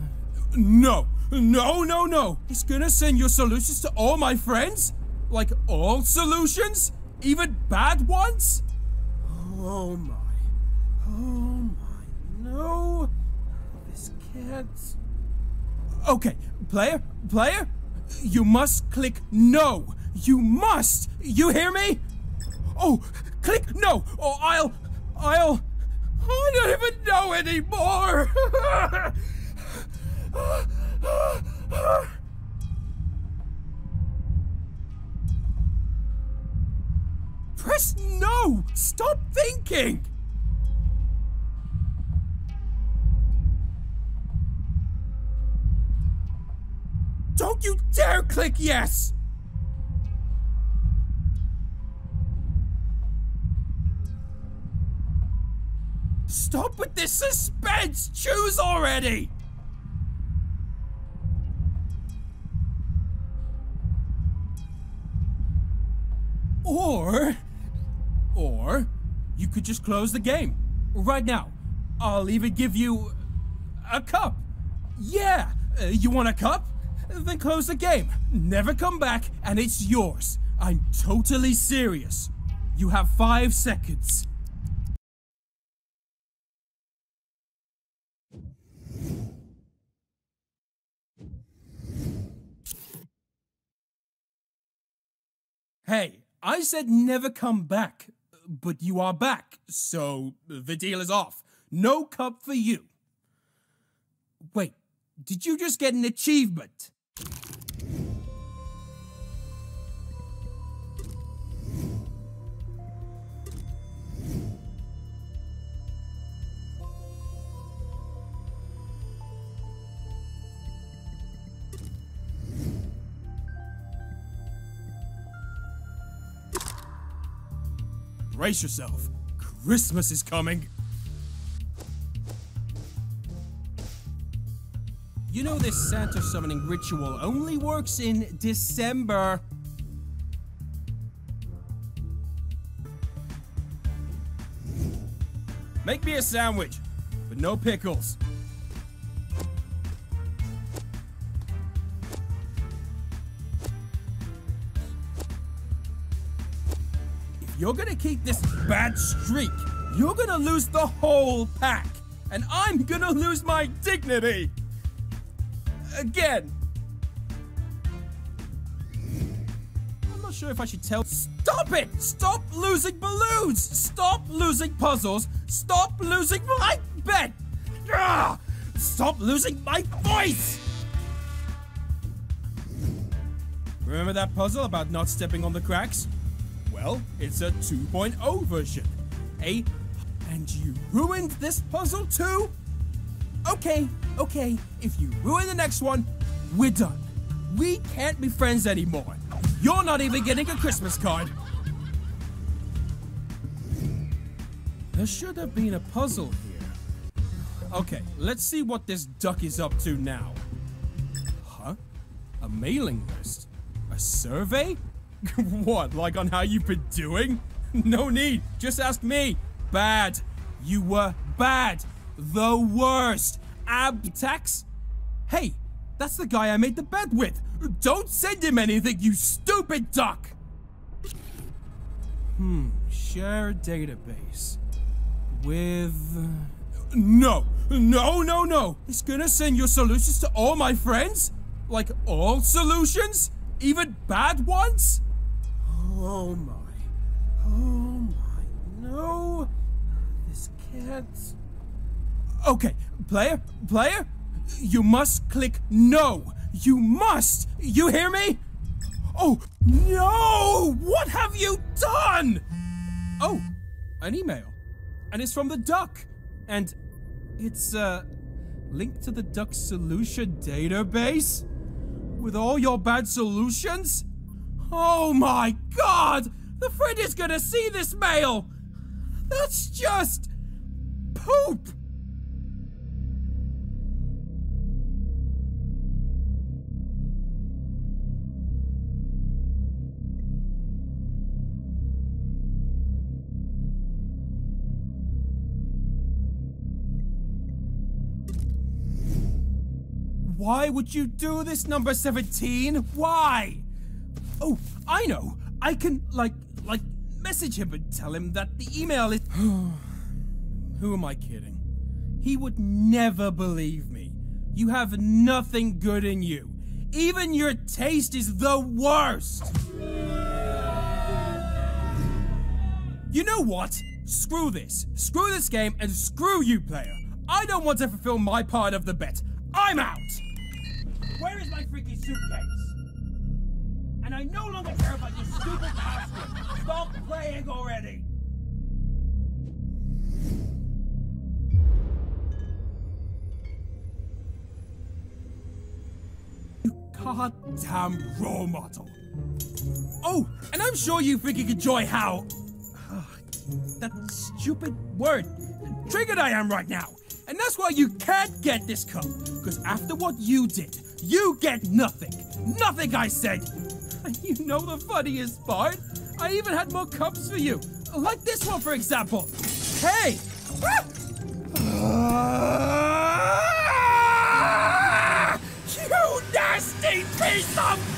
No, no, no, no. It's gonna send your solutions to all my friends? Like, all solutions? Even bad ones? Oh my. Oh my. No. This can't. Okay, player, player, you must click no. You must. You hear me? Oh, click no, or I'll. I'll. I don't even know anymore. Press no! Stop thinking! Don't you dare click yes! Stop with this suspense! Choose already! Or... Or, you could just close the game. Right now. I'll even give you... a cup. Yeah! Uh, you want a cup? Then close the game. Never come back, and it's yours. I'm totally serious. You have five seconds. Hey, I said never come back. But you are back, so the deal is off. No cup for you. Wait, did you just get an achievement? Brace yourself. Christmas is coming. You know this Santa summoning ritual only works in December. Make me a sandwich, but no pickles. You're gonna keep this bad streak. You're gonna lose the whole pack. And I'm gonna lose my dignity. Again. I'm not sure if I should tell. Stop it! Stop losing balloons! Stop losing puzzles! Stop losing my bed! Ugh! Stop losing my voice! Remember that puzzle about not stepping on the cracks? Well, it's a two point oh version. Eh? And you ruined this puzzle too? Okay, okay, if you ruin the next one, we're done. We can't be friends anymore. You're not even getting a Christmas card. There should have been a puzzle here. Okay, let's see what this duck is up to now. Huh? A mailing list? A survey? What, like on how you've been doing? No need, just ask me. Bad. You were bad. The worst. Abtax? Hey, that's the guy I made the bed with. Don't send him anything, you stupid duck! Hmm, share database. With... No, no, no, no. It's gonna send your solutions to all my friends? Like all solutions? Even bad ones? Oh my. Oh my. No. This can't. Okay, player, player, you must click no. You must. You hear me? Oh, no! What have you done? Oh, an email. And it's from the Duck. And it's, uh, linked to the Duck solution database? With all your bad solutions? Oh my god! The friend is gonna see this mail! That's just... poop! Why would you do this, number seventeen? Why? Oh, I know. I can, like, like, message him and tell him that the email is... Who am I kidding? He would never believe me. You have nothing good in you. Even your taste is the worst. You know what? Screw this. Screw this game and screw you, player. I don't want to fulfill my part of the bet. I'm out! Where is my freaking suitcase? And I no longer care about your stupid password! Stop playing already! You goddamn role model! Oh, and I'm sure you freaking enjoy how... that stupid word. Triggered I am right now! And that's why you can't get this cup, because after what you did, you get nothing. Nothing, I said. You know the funniest part? I even had more cups for you, like this one, for example. Hey! Ah! You nasty piece of...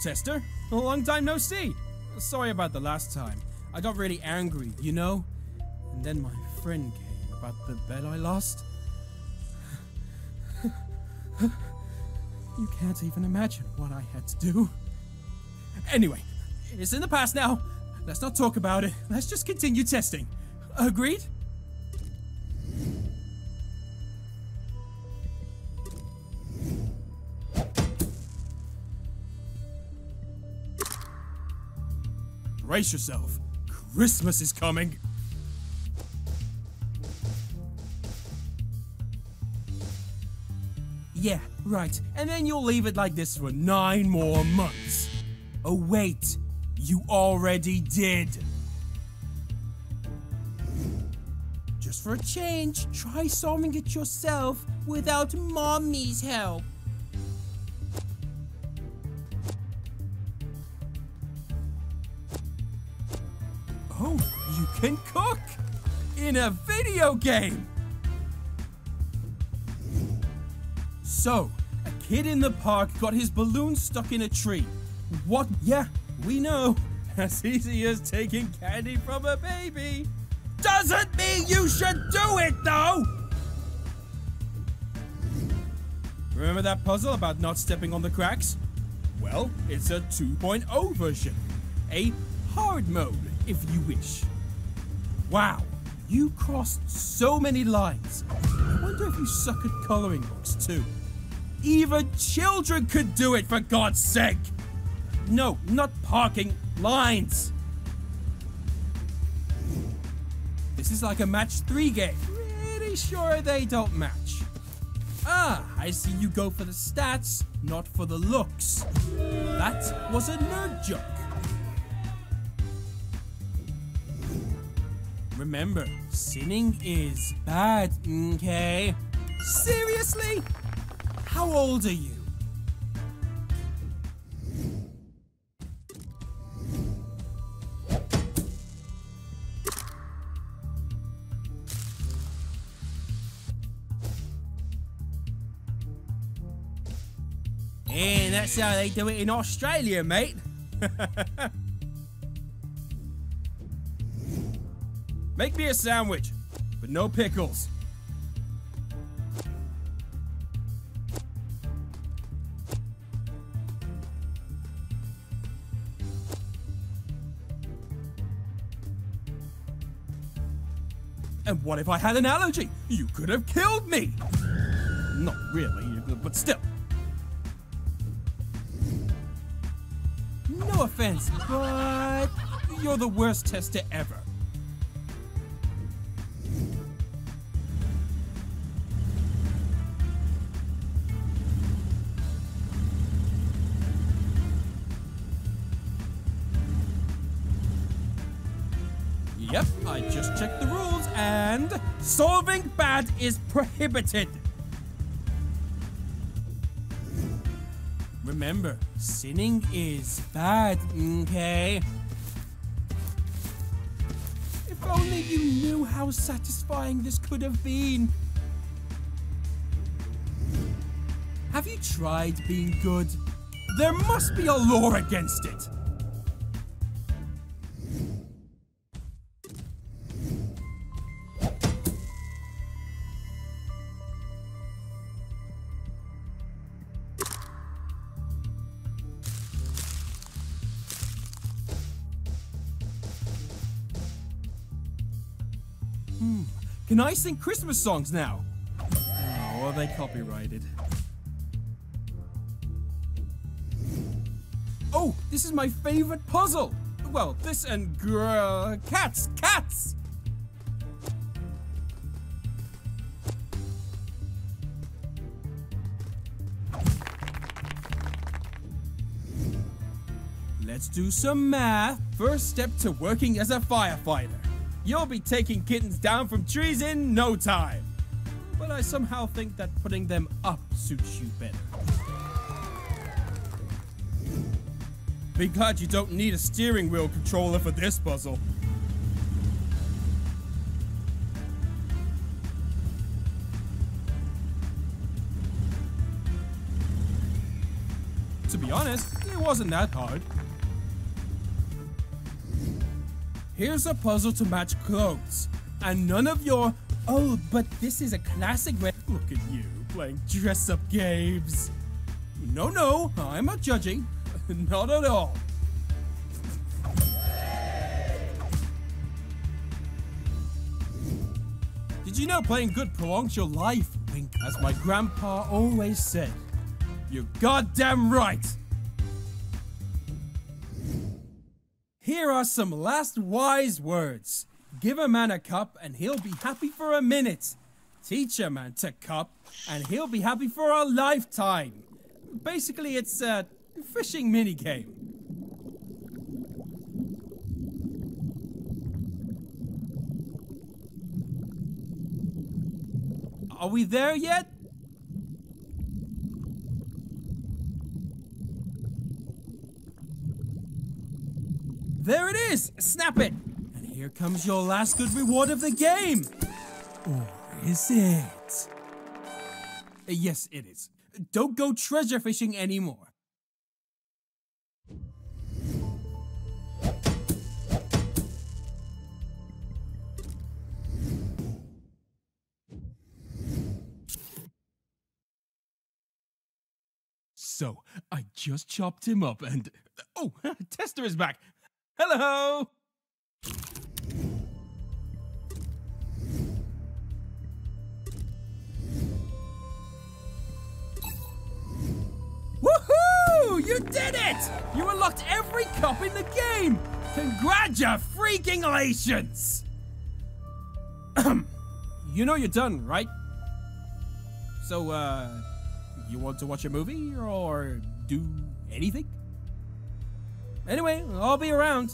Tester, a long time no see. Sorry about the last time. I got really angry, you know? And then my friend came about the bet I lost. You can't even imagine what I had to do. Anyway, it's in the past now. Let's not talk about it. Let's just continue testing. Agreed? Brace yourself. Christmas is coming. Yeah, right. And then you'll leave it like this for nine more months. Oh, wait. You already did. Just for a change, try solving it yourself without mommy's help. Can cook in a video game. So, a kid in the park got his balloon stuck in a tree. What? Yeah, we know. As easy as taking candy from a baby. Doesn't mean you should do it, though! Remember that puzzle about not stepping on the cracks? Well, it's a two point oh version. A hard mode, if you wish. Wow, you crossed so many lines. I wonder if you suck at coloring books too. Even children could do it, for God's sake! No, not parking, lines! This is like a match three game. Pretty sure they don't match. Ah, I see you go for the stats, not for the looks. That was a nerd joke. Remember, sinning is bad, okay? Seriously? How old are you? And that's how they do it in Australia, mate. Make me a sandwich, but no pickles. And what if I had an allergy? You could have killed me! Not really, but still. No offense, but you're the worst tester ever. Yep, I just checked the rules and solving bad is prohibited. Remember, sinning is bad, okay? If only you knew how satisfying this could have been. Have you tried being good? There must be a law against it. Hmm, can I sing Christmas songs now? Oh, are they copyrighted? Oh, this is my favorite puzzle! Well, this and grrr, cats, cats! Let's do some math. First step to working as a firefighter. You'll be taking kittens down from trees in no time. But I somehow think that putting them up suits you better. Be glad you don't need a steering wheel controller for this puzzle. To be honest, it wasn't that hard. Here's a puzzle to match clothes, and none of your, oh, but this is a classic red. Look at you, playing dress-up games. No, no, I'm not judging. Not at all. Did you know playing good prolongs your life, Link? As my grandpa always said. You're goddamn right! Here are some last wise words. Give a man a cup and he'll be happy for a minute. Teach a man to cup and he'll be happy for a lifetime. Basically, it's a fishing minigame. Are we there yet? There it is! Snap it! And here comes your last good reward of the game! Or is it? Yes, it is. Don't go treasure fishing anymore. So, I just chopped him up and... Oh, Tester is back! Hello! Woohoo! You did it! You unlocked every cop in the game! Congratulations! You know you're done, right? So, uh... you want to watch a movie or do anything? Anyway, I'll be around.